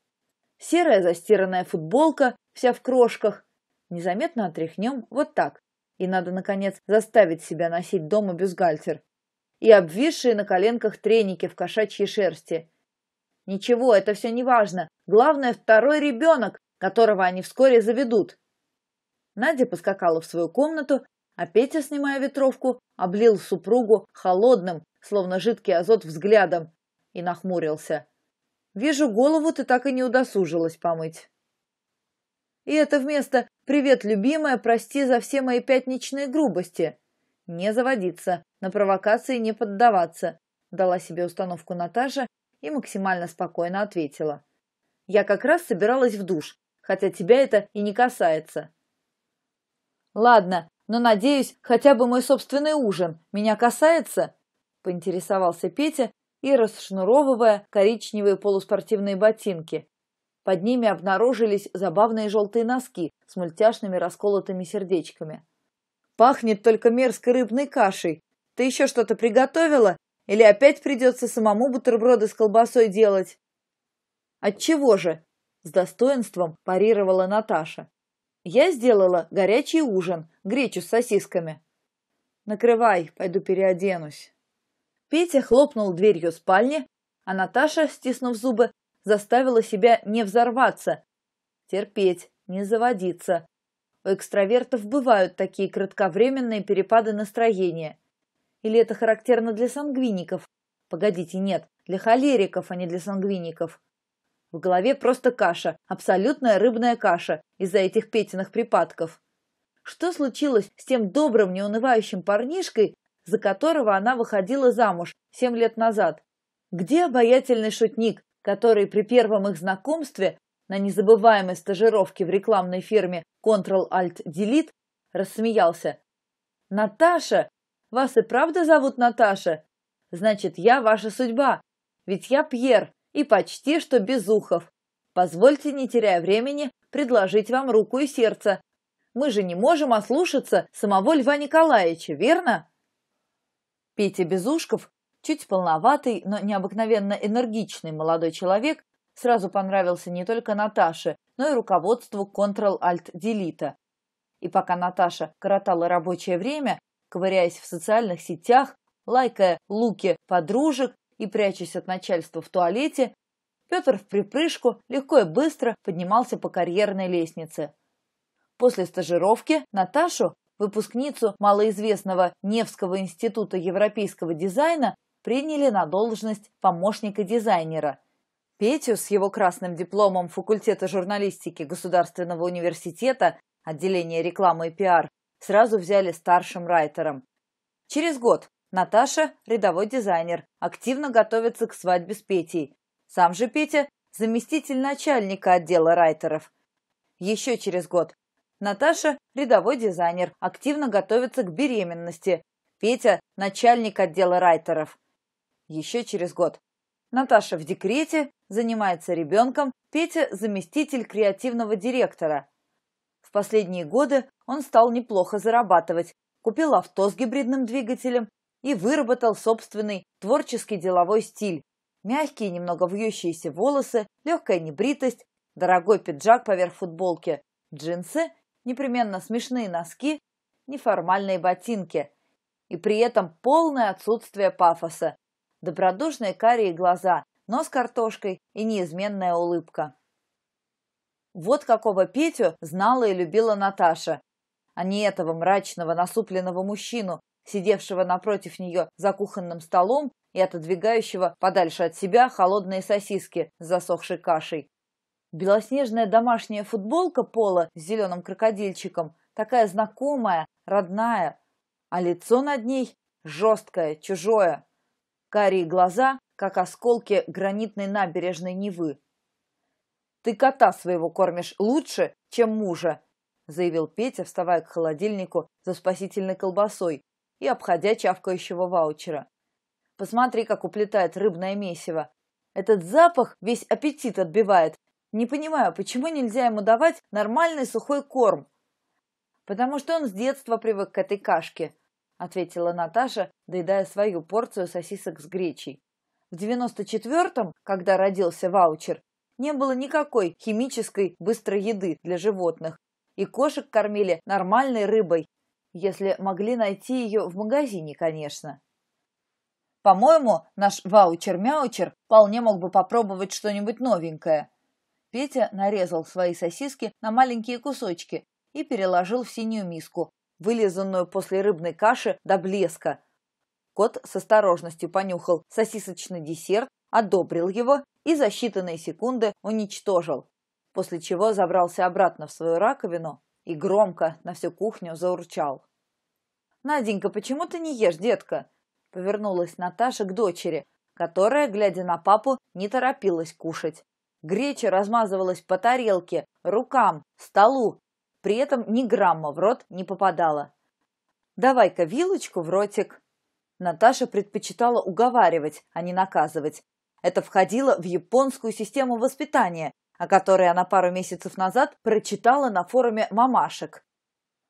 Серая застиранная футболка, вся в крошках. Незаметно отряхнем вот так. И надо, наконец, заставить себя носить дома бюстгальтер. И обвисшие на коленках треники в кошачьей шерсти. Ничего, это все не важно. Главное, второй ребенок, которого они вскоре заведут. Надя поскакала в свою комнату, а Петя, снимая ветровку, облил супругу холодным, словно жидкий азот, взглядом и нахмурился. «Вижу, голову ты так и не удосужилась помыть». И это вместо «Привет, любимая, прости за все мои пятничные грубости». «Не заводиться, на провокации не поддаваться», – дала себе установку Наташа и максимально спокойно ответила. «Я как раз собиралась в душ, хотя тебя это и не касается». «Ладно, но, надеюсь, хотя бы мой собственный ужин меня касается?» – поинтересовался Петя и, расшнуровывая коричневые полуспортивные ботинки. Под ними обнаружились забавные желтые носки с мультяшными расколотыми сердечками. «Пахнет только мерзкой рыбной кашей. Ты еще что-то приготовила? Или опять придется самому бутерброды с колбасой делать?» «Отчего же?» – с достоинством парировала Наташа. «Я сделала горячий ужин, гречу с сосисками». «Накрывай, пойду переоденусь». Петя хлопнул дверью спальни, а Наташа, стиснув зубы, заставила себя не взорваться. Терпеть, не заводиться. У экстравертов бывают такие кратковременные перепады настроения. Или это характерно для сангвиников? Погодите, нет, для холериков, а не для сангвиников. В голове просто каша, абсолютная рыбная каша из-за этих Петиных припадков. Что случилось с тем добрым, неунывающим парнишкой, за которого она выходила замуж 7 лет назад? Где обаятельный шутник, который при первом их знакомстве на незабываемой стажировке в рекламной фирме Ctrl-Alt-Delete рассмеялся? «Наташа! Вас и правда зовут Наташа? Значит, я ваша судьба, ведь я Пьер. И почти что Безухов. Позвольте, не теряя времени, предложить вам руку и сердце. Мы же не можем ослушаться самого Льва Николаевича, верно?» Петя Безушков, чуть полноватый, но необыкновенно энергичный молодой человек, сразу понравился не только Наташе, но и руководству Ctrl-Alt-Delete. И пока Наташа коротала рабочее время, ковыряясь в социальных сетях, лайкая луки подружек и прячась от начальства в туалете, Петр в припрыжку легко и быстро поднимался по карьерной лестнице. После стажировки Наташу, выпускницу малоизвестного Невского института европейского дизайна, приняли на должность помощника дизайнера. Петю с его красным дипломом факультета журналистики Государственного университета, отделения рекламы и пиар, сразу взяли старшим райтером. Через год Наташа, рядовой дизайнер, активно готовится к свадьбе с Петей. Сам же Петя – заместитель начальника отдела райтеров. Еще через год Наташа, рядовой дизайнер, активно готовится к беременности. Петя – начальник отдела райтеров. Еще через год Наташа в декрете, занимается ребенком, Петя – заместитель креативного директора. В последние годы он стал неплохо зарабатывать, купил авто с гибридным двигателем и выработал собственный творческий деловой стиль. Мягкие, немного вьющиеся волосы, легкая небритость, дорогой пиджак поверх футболки, джинсы, непременно смешные носки, неформальные ботинки. И при этом полное отсутствие пафоса. Добродушные карие глаза, нос картошкой и неизменная улыбка. Вот какого Петю знала и любила Наташа, а не этого мрачного, насупленного мужчину, сидевшего напротив нее за кухонным столом и отодвигающего подальше от себя холодные сосиски с засохшей кашей. Белоснежная домашняя футболка пола с зеленым крокодильчиком, такая знакомая, родная, а лицо над ней жесткое, чужое, карие глаза, как осколки гранитной набережной Невы. «Ты кота своего кормишь лучше, чем мужа», заявил Петя, вставая к холодильнику за спасительной колбасой и обходя чавкающего ваучера. «Посмотри, как уплетает рыбное месиво. Этот запах весь аппетит отбивает. Не понимаю, почему нельзя ему давать нормальный сухой корм?» «Потому что он с детства привык к этой кашке», ответила Наташа, доедая свою порцию сосисок с гречей. «В 94-м, когда родился ваучер, не было никакой химической быстрой еды для животных, и кошек кормили нормальной рыбой, если могли найти ее в магазине, конечно». По-моему, наш ваучер-мяучер вполне мог бы попробовать что-нибудь новенькое». Петя нарезал свои сосиски на маленькие кусочки и переложил в синюю миску, вылизанную после рыбной каши до блеска. Кот с осторожностью понюхал сосисочный десерт, одобрил его и за считанные секунды уничтожил, после чего забрался обратно в свою раковину и громко на всю кухню заурчал. «Наденька, почему ты не ешь, детка?» — повернулась Наташа к дочери, которая, глядя на папу, не торопилась кушать. Греча размазывалась по тарелке, рукам, столу, при этом ни грамма в рот не попадала. «Давай-ка вилочку в ротик». Наташа предпочитала уговаривать, а не наказывать. Это входило в японскую систему воспитания, о которой она пару месяцев назад прочитала на форуме мамашек.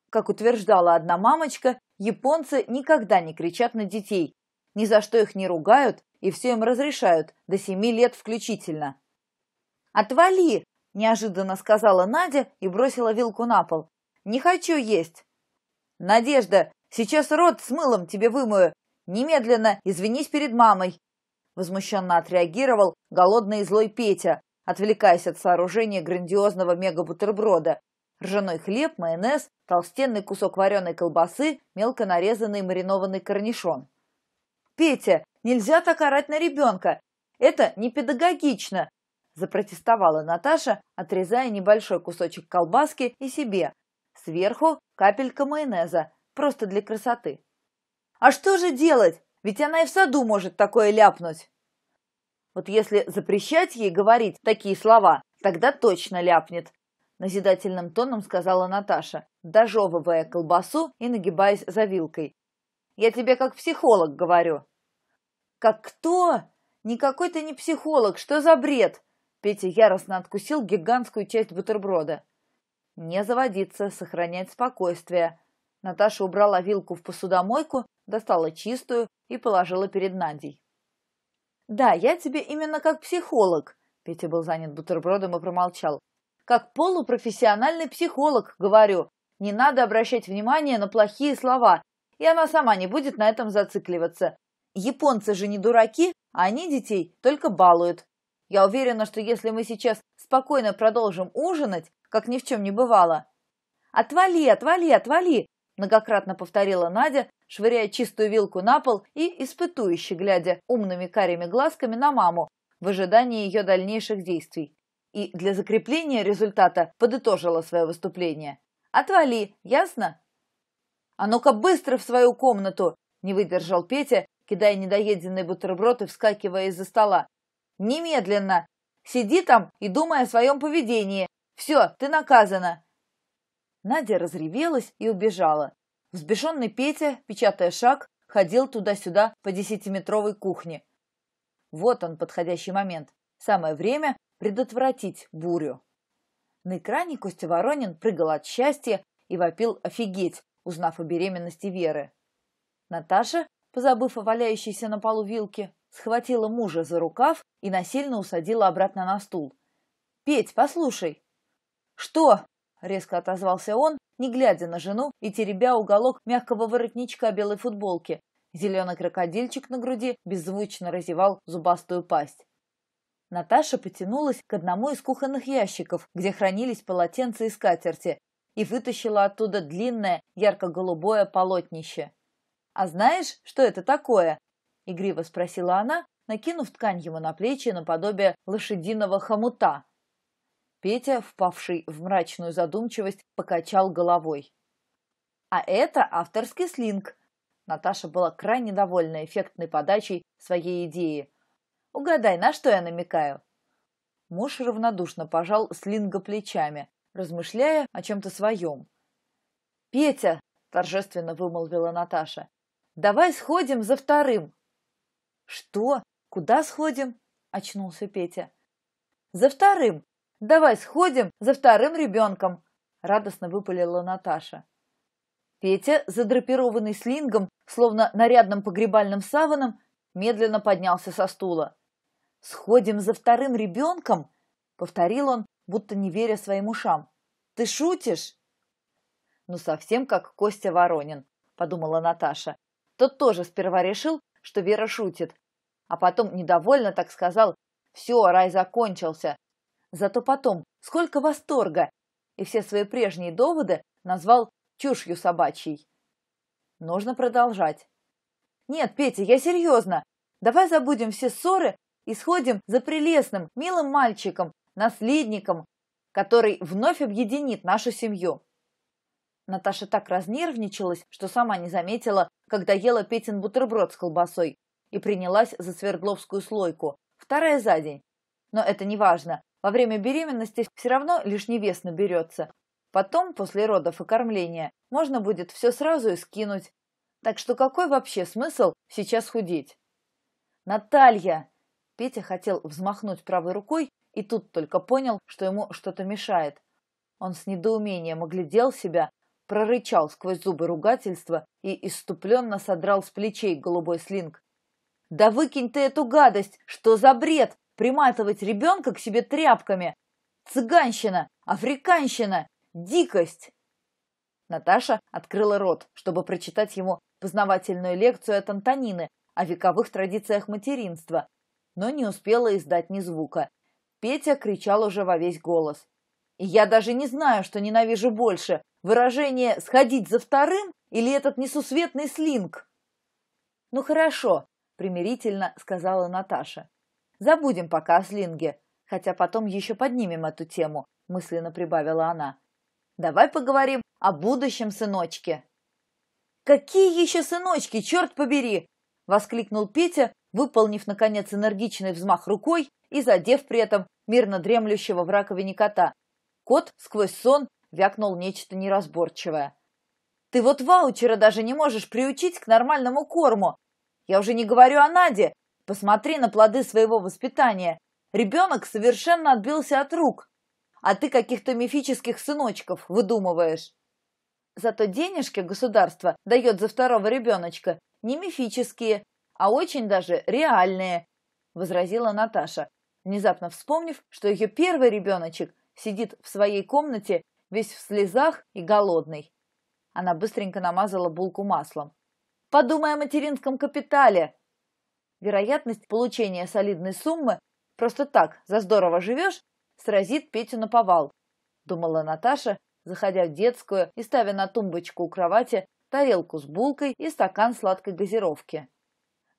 Как утверждала одна мамочка, японцы никогда не кричат на детей, ни за что их не ругают и все им разрешают, до 7 лет включительно. «Отвали!» – неожиданно сказала Надя и бросила вилку на пол. «Не хочу есть!» «Надежда, сейчас рот с мылом тебе вымою! Немедленно извинись перед мамой!» Возмущенно отреагировал голодный и злой Петя, отвлекаясь от сооружения грандиозного мегабутерброда. Ржаной хлеб, майонез, толстенный кусок вареной колбасы, мелко нарезанный маринованный корнишон. «Петя, нельзя так орать на ребенка! Это не педагогично!» — запротестовала Наташа, отрезая небольшой кусочек колбаски и себе. Сверху капелька майонеза, просто для красоты. «А что же делать? Ведь она и в саду может такое ляпнуть!» «Вот если запрещать ей говорить такие слова, тогда точно ляпнет», — назидательным тоном сказала Наташа, дожевывая колбасу и нагибаясь за вилкой. «Я тебе как психолог говорю». «Как кто? Никакой ты не психолог, что за бред?» Петя яростно откусил гигантскую часть бутерброда. «Не заводиться, сохранять спокойствие». Наташа убрала вилку в посудомойку, достала чистую и положила перед Надей. «Да, я тебе именно как психолог», — Петя был занят бутербродом и промолчал, — «как полупрофессиональный психолог говорю. Не надо обращать внимание на плохие слова, и она сама не будет на этом зацикливаться. Японцы же не дураки, а они детей только балуют. Я уверена, что если мы сейчас спокойно продолжим ужинать, как ни в чем не бывало...» «Отвали, отвали, отвали!» — многократно повторила Надя, швыряя чистую вилку на пол и испытующе глядя умными карими глазками на маму в ожидании ее дальнейших действий. И для закрепления результата подытожила свое выступление. «Отвали, ясно?» «А ну-ка быстро в свою комнату!» — не выдержал Петя, кидая недоеденный бутерброд и вскакивая из-за стола. «Немедленно! Сиди там и думай о своем поведении! Все, ты наказана!» Надя разревелась и убежала. Взбешенный Петя, печатая шаг, ходил туда-сюда по 10-метровой кухне. Вот он, подходящий момент. Самое время предотвратить бурю. На экране Костя Воронин прыгал от счастья и вопил «офигеть», узнав о беременности Веры. Наташа, позабыв о валяющейся на полу вилке, схватила мужа за рукав и насильно усадила обратно на стул. «Петь, послушай!» «Что?» — резко отозвался он, не глядя на жену и теребя уголок мягкого воротничка белой футболки. Зеленый крокодильчик на груди беззвучно разевал зубастую пасть. Наташа потянулась к одному из кухонных ящиков, где хранились полотенца и скатерти, и вытащила оттуда длинное ярко-голубое полотнище. «А знаешь, что это такое?» — игриво спросила она, накинув ткань ему на плечи наподобие лошадиного хомута. Петя, впавший в мрачную задумчивость, покачал головой. «А это авторский слинг». Наташа была крайне довольна эффектной подачей своей идеи. «Угадай, на что я намекаю?» Муж равнодушно пожал слинга плечами, размышляя о чем-то своем. «Петя!» – торжественно вымолвила Наташа. «Давай сходим за вторым!» «Что? Куда сходим?» – очнулся Петя. «За вторым! Давай сходим за вторым ребенком!» – радостно выпалила Наташа. Петя, задрапированный слингом, словно нарядным погребальным саваном, медленно поднялся со стула. «Сходим за вторым ребенком?» — повторил он, будто не веря своим ушам. «Ты шутишь?» «Ну, совсем как Костя Воронин», — подумала Наташа. Тот тоже сперва решил, что Вера шутит, а потом недовольно так сказал: «Все, рай закончился». Зато потом сколько восторга! И все свои прежние доводы назвал чушью собачьей. Нужно продолжать. «Нет, Петя, я серьезно. Давай забудем все ссоры и сходим за прелестным, милым мальчиком, наследником, который вновь объединит нашу семью». Наташа так разнервничалась, что сама не заметила, когда ела Петин бутерброд с колбасой, и принялась за свердловскую слойку, вторая за день. Но это не важно. Во время беременности все равно лишний вес наберется. Потом, после родов и кормления, можно будет все сразу и скинуть. Так что какой вообще смысл сейчас худеть? «Наталья!» Петя хотел взмахнуть правой рукой и тут только понял, что ему что-то мешает. Он с недоумением оглядел себя, прорычал сквозь зубы ругательства и исступленно содрал с плечей голубой слинг. «Да выкинь ты эту гадость! Что за бред? Приматывать ребенка к себе тряпками! Цыганщина! Африканщина! Дикость!» Наташа открыла рот, чтобы прочитать ему познавательную лекцию от Антонины о вековых традициях материнства, но не успела издать ни звука. Петя кричал уже во весь голос. «И я даже не знаю, что ненавижу больше, выражение «сходить за вторым» или этот несусветный слинг». «Ну хорошо», — примирительно сказала Наташа. «Забудем пока о слинге, хотя потом еще поднимем эту тему», — мысленно прибавила она. «Давай поговорим о будущем сыночке». «Какие еще сыночки, черт побери!» — воскликнул Петя, выполнив, наконец, энергичный взмах рукой и задев при этом мирно дремлющего в раковине кота. Кот сквозь сон вякнул нечто неразборчивое. «Ты вот ваучера даже не можешь приучить к нормальному корму. Я уже не говорю о Наде. Посмотри на плоды своего воспитания. Ребенок совершенно отбился от рук. А ты каких-то мифических сыночков выдумываешь. Зато денежки государство дает за второго ребеночка не мифические, а очень даже реальные», — возразила Наташа, внезапно вспомнив, что ее первый ребеночек сидит в своей комнате весь в слезах и голодный. Она быстренько намазала булку маслом. «Подумай о материнском капитале. Вероятность получения солидной суммы просто так, за здорово живешь, сразит Петю наповал», — думала Наташа, заходя в детскую и ставя на тумбочку у кровати тарелку с булкой и стакан сладкой газировки.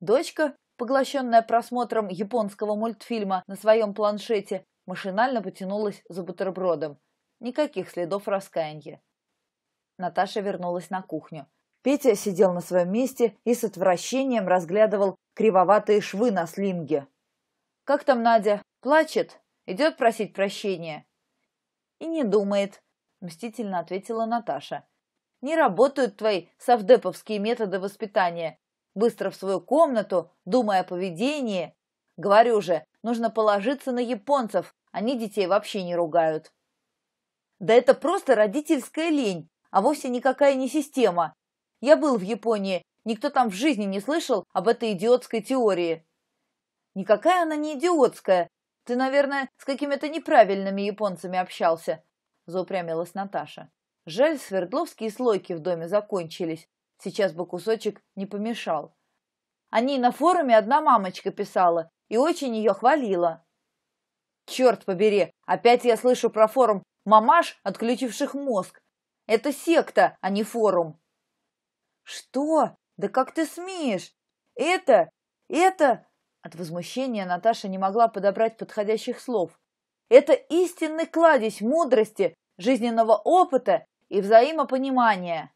Дочка, поглощенная просмотром японского мультфильма на своем планшете, машинально потянулась за бутербродом. Никаких следов раскаяния. Наташа вернулась на кухню. Петя сидел на своем месте и с отвращением разглядывал кривоватые швы на слинге. «Как там Надя? Плачет? Идет просить прощения?» «И не думает», — мстительно ответила Наташа. «Не работают твои совдеповские методы воспитания. Быстро в свою комнату, думая о поведении. Говорю же, нужно положиться на японцев, они детей вообще не ругают». «Да это просто родительская лень, а вовсе никакая не система. Я был в Японии, никто там в жизни не слышал об этой идиотской теории». «Никакая она не идиотская. Ты, наверное, с какими-то неправильными японцами общался», – заупрямилась Наташа. Жаль, свердловские слойки в доме закончились. Сейчас бы кусочек не помешал. О ней на форуме одна мамочка писала и очень ее хвалила. «Черт побери, опять я слышу про форум мамаш, отключивших мозг. Это секта, а не форум». «Что? Да как ты смеешь? Это...» От возмущения Наташа не могла подобрать подходящих слов. «Это истинный кладезь мудрости, жизненного опыта и взаимопонимания».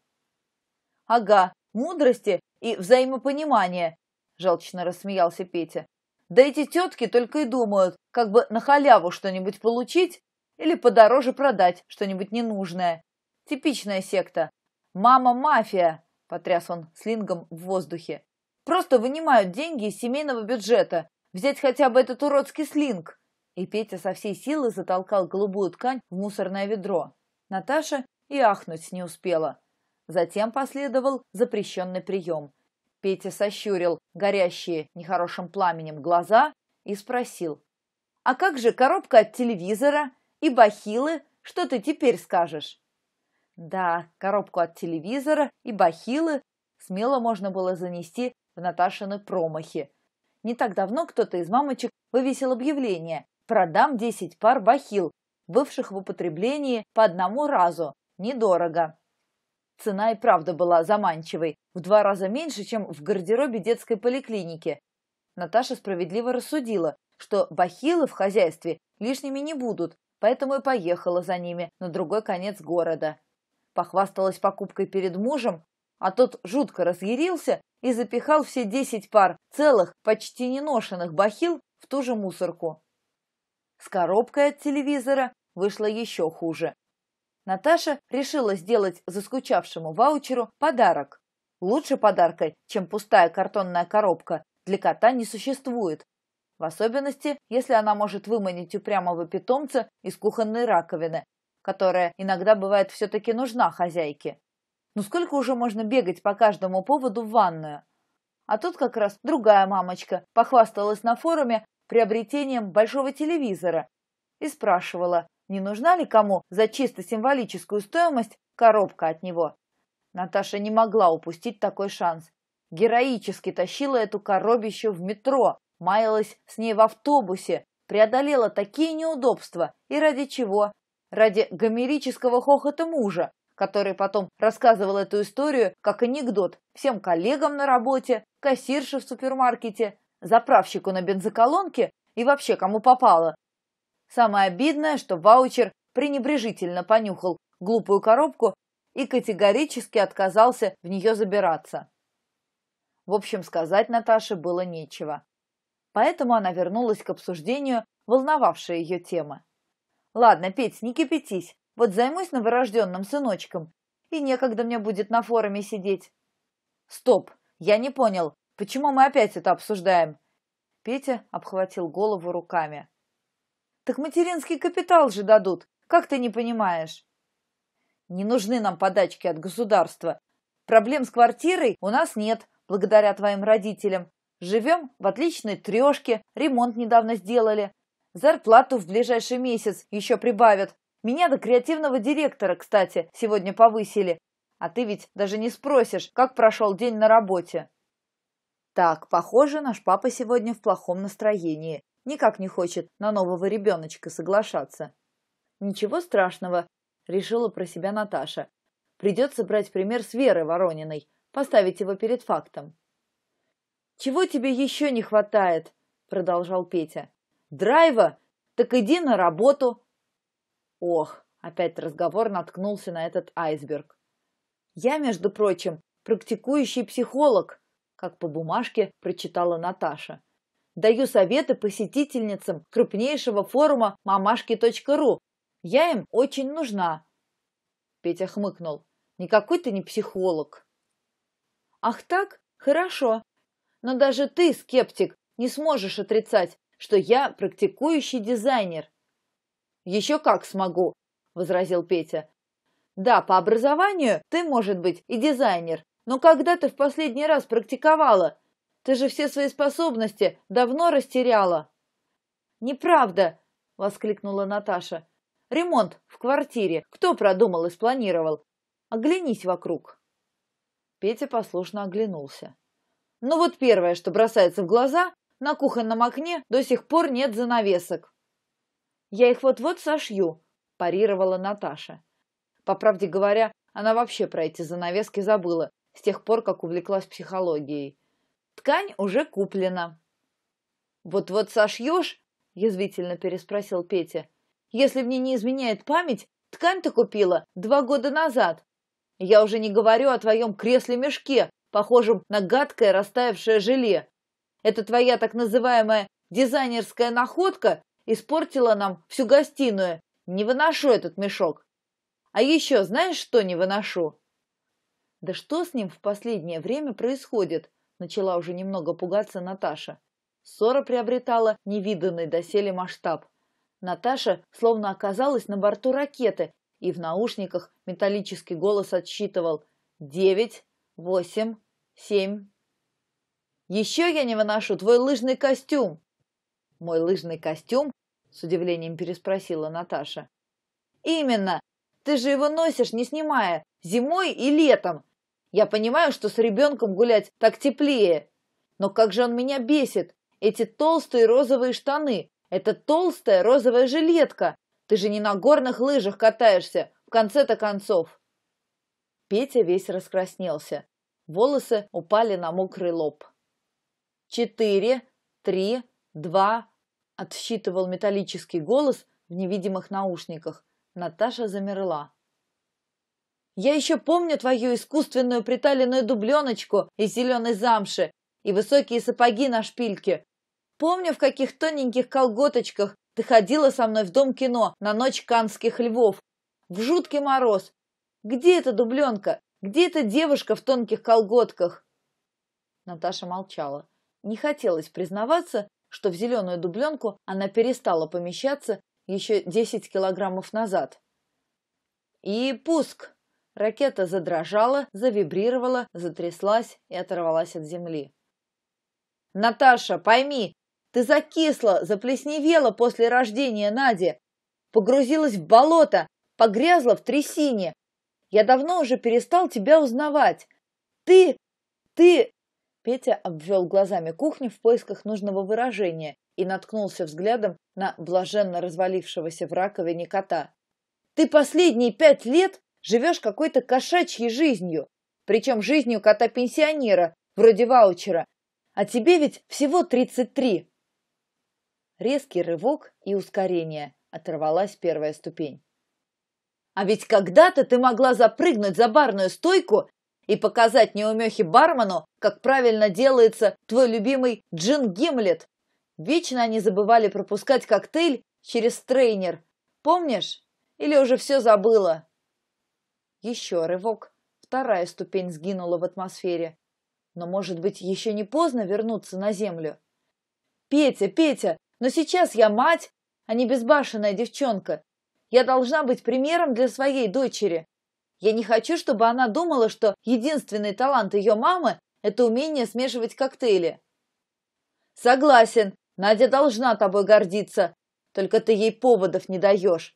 «Ага, мудрости и взаимопонимания», – жалчно рассмеялся Петя. «Да эти тетки только и думают, как бы на халяву что-нибудь получить или подороже продать что-нибудь ненужное. Типичная секта. Мама-мафия», – потряс он слингом в воздухе. «Просто вынимают деньги из семейного бюджета. Взять хотя бы этот уродский слинг». И Петя со всей силы затолкал голубую ткань в мусорное ведро. Наташа и ахнуть не успела. Затем последовал запрещенный прием. Петя сощурил горящие нехорошим пламенем глаза и спросил: «А как же коробка от телевизора и бахилы? Что ты теперь скажешь?» Да, коробку от телевизора и бахилы смело можно было занести в Наташины промахи. Не так давно кто-то из мамочек вывесил объявление: «Продам 10 пар бахил, бывших в употреблении по одному разу. Недорого». Цена и правда была заманчивой, в 2 раза меньше, чем в гардеробе детской поликлиники. Наташа справедливо рассудила, что бахилы в хозяйстве лишними не будут, поэтому и поехала за ними на другой конец города. Похвасталась покупкой перед мужем, а тот жутко разъярился и запихал все 10 пар целых, почти неношенных бахил в ту же мусорку. С коробкой от телевизора вышло еще хуже. Наташа решила сделать заскучавшему ваучеру подарок. Лучше подарка, чем пустая картонная коробка, для кота не существует. В особенности, если она может выманить упрямого питомца из кухонной раковины, которая иногда бывает все-таки нужна хозяйке. Ну сколько уже можно бегать по каждому поводу в ванную? А тут как раз другая мамочка похвасталась на форуме приобретением большого телевизора и спрашивала, не нужна ли кому за чисто символическую стоимость коробка от него. Наташа не могла упустить такой шанс. Героически тащила эту коробищу в метро, маялась с ней в автобусе, преодолела такие неудобства. И ради чего? Ради гомерического хохота мужа, который потом рассказывал эту историю как анекдот всем коллегам на работе, кассирше в супермаркете, заправщику на бензоколонке и вообще кому попало. Самое обидное, что ваучер пренебрежительно понюхал глупую коробку и категорически отказался в нее забираться. В общем, сказать Наташе было нечего. Поэтому она вернулась к обсуждению волновавшей ее темы. «Ладно, Петь, не кипятись, вот займусь новорожденным сыночком, и некогда мне будет на форуме сидеть». «Стоп, я не понял, почему мы опять это обсуждаем?» Петя обхватил голову руками. «Так материнский капитал же дадут, как ты не понимаешь?» «Не нужны нам подачки от государства. Проблем с квартирой у нас нет, благодаря твоим родителям. Живем в отличной трешке, ремонт недавно сделали. Зарплату в ближайший месяц еще прибавят. Меня до креативного директора, кстати, сегодня повысили. А ты ведь даже не спросишь, как прошел день на работе». Так, похоже, наш папа сегодня в плохом настроении. Никак не хочет на нового ребеночка соглашаться. «Ничего страшного», — решила про себя Наташа. «Придется брать пример с Веры Ворониной, поставить его перед фактом». «Чего тебе еще не хватает?» — продолжал Петя. «Драйва? Так иди на работу!» Ох, опять разговор наткнулся на этот айсберг. «Я, между прочим, практикующий психолог», как по бумажке прочитала Наташа. «Даю советы посетительницам крупнейшего форума мамашки.ру. Я им очень нужна». Петя хмыкнул. «Никакой ты не психолог». «Ах так? Хорошо. Но даже ты, скептик, не сможешь отрицать, что я практикующий дизайнер». «Еще как смогу», — возразил Петя. «Да, по образованию ты, может быть, и дизайнер, но когда ты в последний раз практиковала? Ты же все свои способности давно растеряла». «Неправда!» — воскликнула Наташа. «Ремонт в квартире кто продумал и спланировал? Оглянись вокруг». Петя послушно оглянулся. «Ну вот первое, что бросается в глаза, на кухонном окне до сих пор нет занавесок». «Я их вот-вот сошью», – парировала Наташа. По правде говоря, она вообще про эти занавески забыла с тех пор, как увлеклась психологией. «Ткань уже куплена». «Вот-вот сошьешь?» – язвительно переспросил Петя. «Если мне не изменяет память, ткань ты купила 2 года назад. Я уже не говорю о твоем кресле-мешке, похожем на гадкое растаявшее желе. Эта твоя так называемая дизайнерская находка испортила нам всю гостиную. Не выношу этот мешок. А еще знаешь, что не выношу?» «Да что с ним в последнее время происходит?» — начала уже немного пугаться Наташа. Ссора приобретала невиданный доселе масштаб. Наташа словно оказалась на борту ракеты, и в наушниках металлический голос отсчитывал 9, 8, 7. «Еще я не выношу твой лыжный костюм». «Мой лыжный костюм?» — с удивлением переспросила Наташа. «Именно! Ты же его носишь, не снимая, зимой и летом. Я понимаю, что с ребенком гулять так теплее. Но как же он меня бесит! Эти толстые розовые штаны, эта толстая розовая жилетка! Ты же не на горных лыжах катаешься, в конце-то концов!» Петя весь раскраснелся. Волосы упали на мокрый лоб. 4, 3, 2... Отсчитывал металлический голос в невидимых наушниках. Наташа замерла. «Я еще помню твою искусственную приталенную дубленочку из зеленой замши и высокие сапоги на шпильке. Помню, в каких тоненьких колготочках ты ходила со мной в Дом кино на ночь Каннских львов. В жуткий мороз. Где эта дубленка? Где эта девушка в тонких колготках?» Наташа молчала. Не хотелось признаваться, что в зеленую дубленку она перестала помещаться еще 10 килограммов назад. И пуск! Ракета задрожала, завибрировала, затряслась и оторвалась от земли. «Наташа, пойми, ты закисла, заплесневела после рождения Нади, погрузилась в болото, погрязла в трясине. Я давно уже перестал тебя узнавать. Ты... Петя обвел глазами кухню в поисках нужного выражения и наткнулся взглядом на блаженно развалившегося в раковине кота. «Ты последние 5 лет живешь какой-то кошачьей жизнью, причем жизнью кота-пенсионера, вроде ваучера, а тебе ведь всего 33!» Резкий рывок и ускорение, оторвалась первая ступень. «А ведь когда-то ты могла запрыгнуть за барную стойку и показать неумехе бармену, как правильно делается твой любимый джин Гимлет. Вечно они забывали пропускать коктейль через стрейнер. Помнишь? Или уже все забыла?» Еще рывок. Вторая ступень сгинула в атмосфере. Но, может быть, еще не поздно вернуться на землю? Петя, но сейчас я мать, а не безбашенная девчонка. Я должна быть примером для своей дочери. Я не хочу, чтобы она думала, что единственный талант ее мамы – это умение смешивать коктейли». «Согласен, Надя должна тобой гордиться, только ты ей поводов не даешь.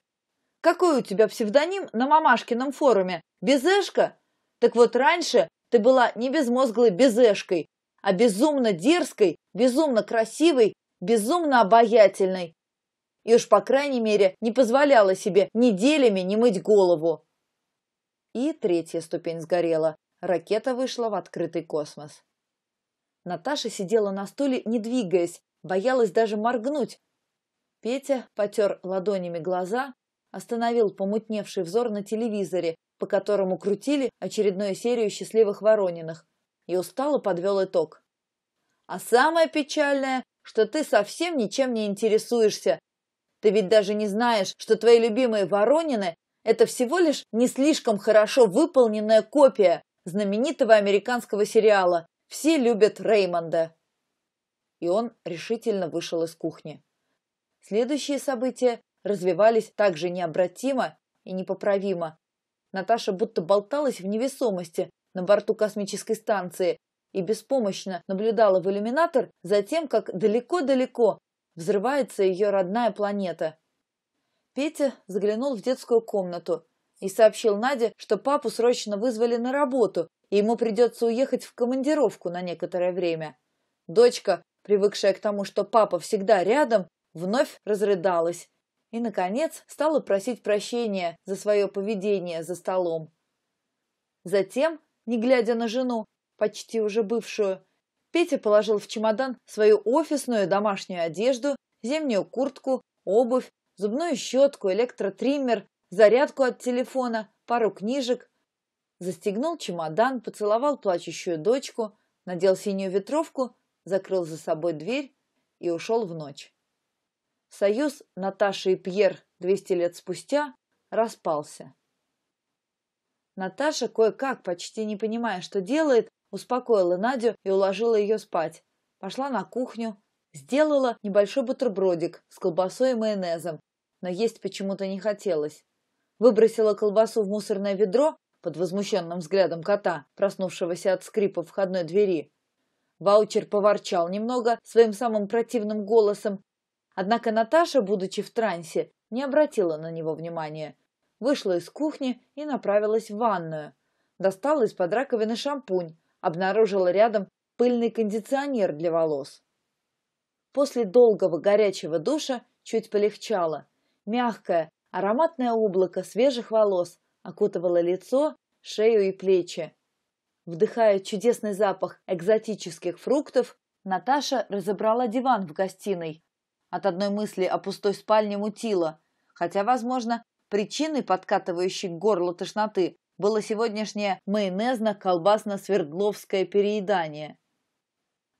Какой у тебя псевдоним на мамашкином форуме? Безэшка? Так вот раньше ты была не безмозглой безэшкой, а безумно дерзкой, безумно красивой, безумно обаятельной. И уж, по крайней мере, не позволяла себе неделями не мыть голову». И третья ступень сгорела. Ракета вышла в открытый космос. Наташа сидела на стуле, не двигаясь, боялась даже моргнуть. Петя потер ладонями глаза, остановил помутневший взор на телевизоре, по которому крутили очередную серию «Счастливых Ворониных», и устало подвел итог. «А самое печальное, что ты совсем ничем не интересуешься. Ты ведь даже не знаешь, что твои любимые Воронины – это всего лишь не слишком хорошо выполненная копия знаменитого американского сериала «Все любят Реймонда». И он решительно вышел из кухни. Следующие события развивались так же необратимо и непоправимо. Наташа будто болталась в невесомости на борту космической станции и беспомощно наблюдала в иллюминатор за тем, как далеко-далеко взрывается ее родная планета. Петя заглянул в детскую комнату и сообщил Наде, что папу срочно вызвали на работу, и ему придется уехать в командировку на некоторое время. Дочка, привыкшая к тому, что папа всегда рядом, вновь разрыдалась и, наконец, стала просить прощения за свое поведение за столом. Затем, не глядя на жену, почти уже бывшую, Петя положил в чемодан свою офисную домашнюю одежду, зимнюю куртку, обувь, зубную щетку, электротриммер, зарядку от телефона, пару книжек. Застегнул чемодан, поцеловал плачущую дочку, надел синюю ветровку, закрыл за собой дверь и ушел в ночь. Союз Наташи и Пьер 200 лет спустя распался. Наташа, кое-как, почти не понимая, что делает, успокоила Надю и уложила ее спать. Пошла на кухню, сделала небольшой бутербродик с колбасой и майонезом, но есть почему-то не хотелось. Выбросила колбасу в мусорное ведро под возмущенным взглядом кота, проснувшегося от скрипа входной двери. Ваучер поворчал немного своим самым противным голосом, однако Наташа, будучи в трансе, не обратила на него внимания. Вышла из кухни и направилась в ванную. Достала из-под раковины шампунь, обнаружила рядом пыльный кондиционер для волос. После долгого горячего душа чуть полегчало. Мягкое, ароматное облако свежих волос окутывало лицо, шею и плечи. Вдыхая чудесный запах экзотических фруктов, Наташа разобрала диван в гостиной. От одной мысли о пустой спальне мутило, хотя, возможно, причиной, подкатывающей к горлу тошноты, было сегодняшнее майонезно-колбасно-свердловское переедание.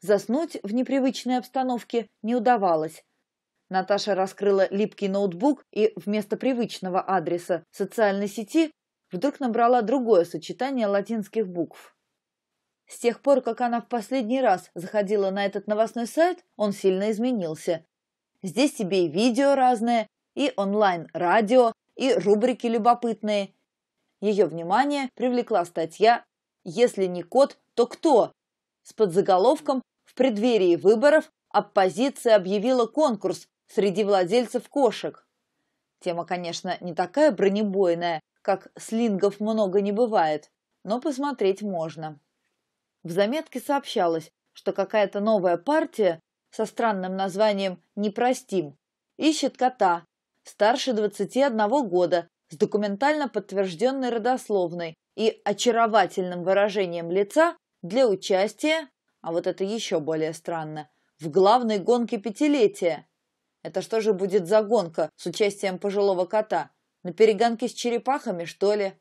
Заснуть в непривычной обстановке не удавалось. Наташа раскрыла липкий ноутбук и вместо привычного адреса социальной сети вдруг набрала другое сочетание латинских букв. С тех пор, как она в последний раз заходила на этот новостной сайт, он сильно изменился. Здесь тебе и видео разное, и онлайн-радио, и рубрики любопытные. Ее внимание привлекла статья «Если не кот, то кто?» с подзаголовком «В преддверии выборов оппозиция объявила конкурс среди владельцев кошек». Тема, конечно, не такая бронебойная, как слингов много не бывает, но посмотреть можно. В заметке сообщалось, что какая-то новая партия со странным названием «Непростим» ищет кота, старше 21 года, с документально подтвержденной родословной и очаровательным выражением лица для участия, а вот это еще более странно, в главной гонке пятилетия. Это что же будет за гонка с участием пожилого кота? На перегонке с черепахами, что ли?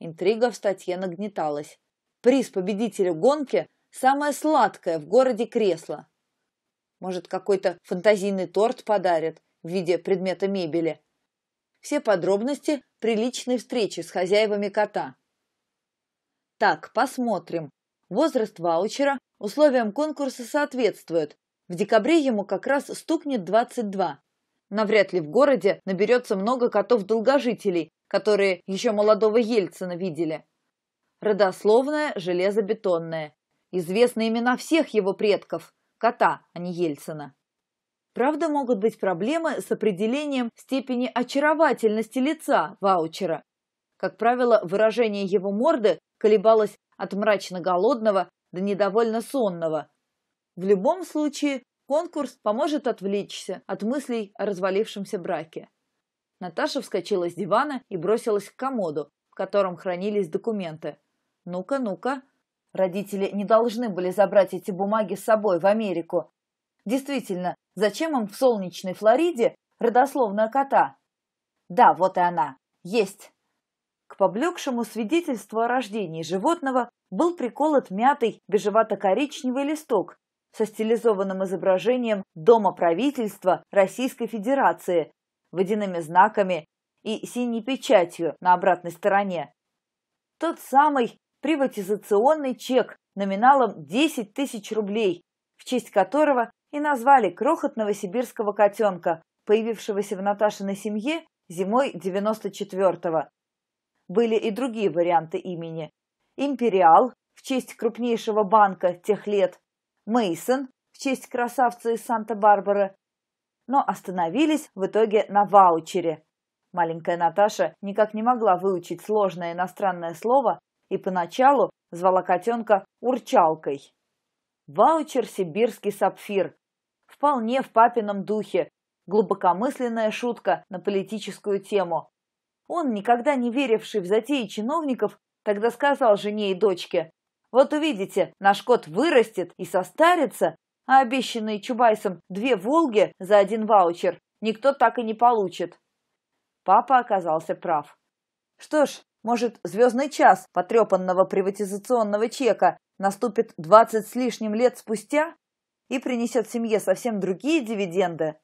Интрига в статье нагнеталась. Приз победителю гонки – самое сладкое в городе кресло. Может, какой-то фантазийный торт подарят в виде предмета мебели. Все подробности при личной встрече с хозяевами кота. Так, посмотрим. Возраст ваучера условиям конкурса соответствует. В декабре ему как раз стукнет 22. Навряд ли в городе наберется много котов-долгожителей, которые еще молодого Ельцина видели. Родословное, железобетонное. Известны имена всех его предков. Кота, а не Ельцина. Правда, могут быть проблемы с определением степени очаровательности лица ваучера. Как правило, выражение его морды колебалось от мрачно-голодного до недовольно-сонного. В любом случае, конкурс поможет отвлечься от мыслей о развалившемся браке. Наташа вскочила с дивана и бросилась к комоду, в котором хранились документы. Ну-ка, ну-ка. Родители не должны были забрать эти бумаги с собой в Америку. Действительно, зачем им в солнечной Флориде родословная кота? Да, вот и она. Есть. К поблекшему свидетельству о рождении животного был приколот мятый бежевато-коричневый листок со стилизованным изображением Дома правительства Российской Федерации, водяными знаками и синей печатью на обратной стороне. Тот самый приватизационный чек номиналом 10 тысяч рублей, в честь которого и назвали крохотного сибирского котенка, появившегося в Наташиной семье зимой 94-го. Были и другие варианты имени. Империал в честь крупнейшего банка тех лет, Мейсон в честь красавца из Санта-Барбары, но остановились в итоге на ваучере. Маленькая Наташа никак не могла выучить сложное иностранное слово и поначалу звала котенка урчалкой. Ваучер «Сибирский сапфир». Вполне в папином духе. Глубокомысленная шутка на политическую тему. Он, никогда не веривший в затеи чиновников, тогда сказал жене и дочке: «Вот увидите, наш кот вырастет и состарится, а обещанные Чубайсом 2 «Волги» за 1 ваучер никто так и не получит». Папа оказался прав. Что ж, может, звездный час потрепанного приватизационного чека наступит 20 с лишним лет спустя и принесет семье совсем другие дивиденды?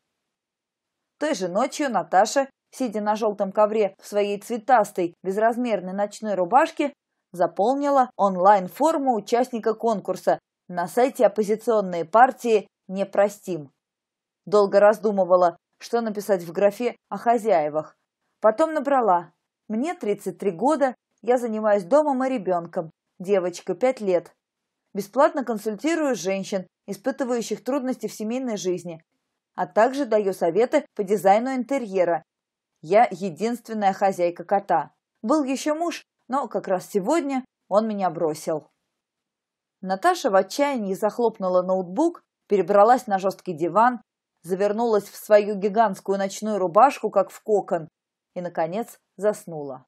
Той же ночью Наташа, сидя на желтом ковре в своей цветастой безразмерной ночной рубашке, заполнила онлайн-форму участника конкурса на сайте оппозиционной партии «Непростим». Долго раздумывала, что написать в графе о хозяевах. Потом набрала: «Мне 33 года, я занимаюсь домом и ребенком, девочка 5 лет. Бесплатно консультирую женщин, испытывающих трудности в семейной жизни, а также даю советы по дизайну интерьера. Я единственная хозяйка кота. Был еще муж, но как раз сегодня он меня бросил». Наташа в отчаянии захлопнула ноутбук, перебралась на жесткий диван, завернулась в свою гигантскую ночную рубашку, как в кокон, и, наконец, заснула.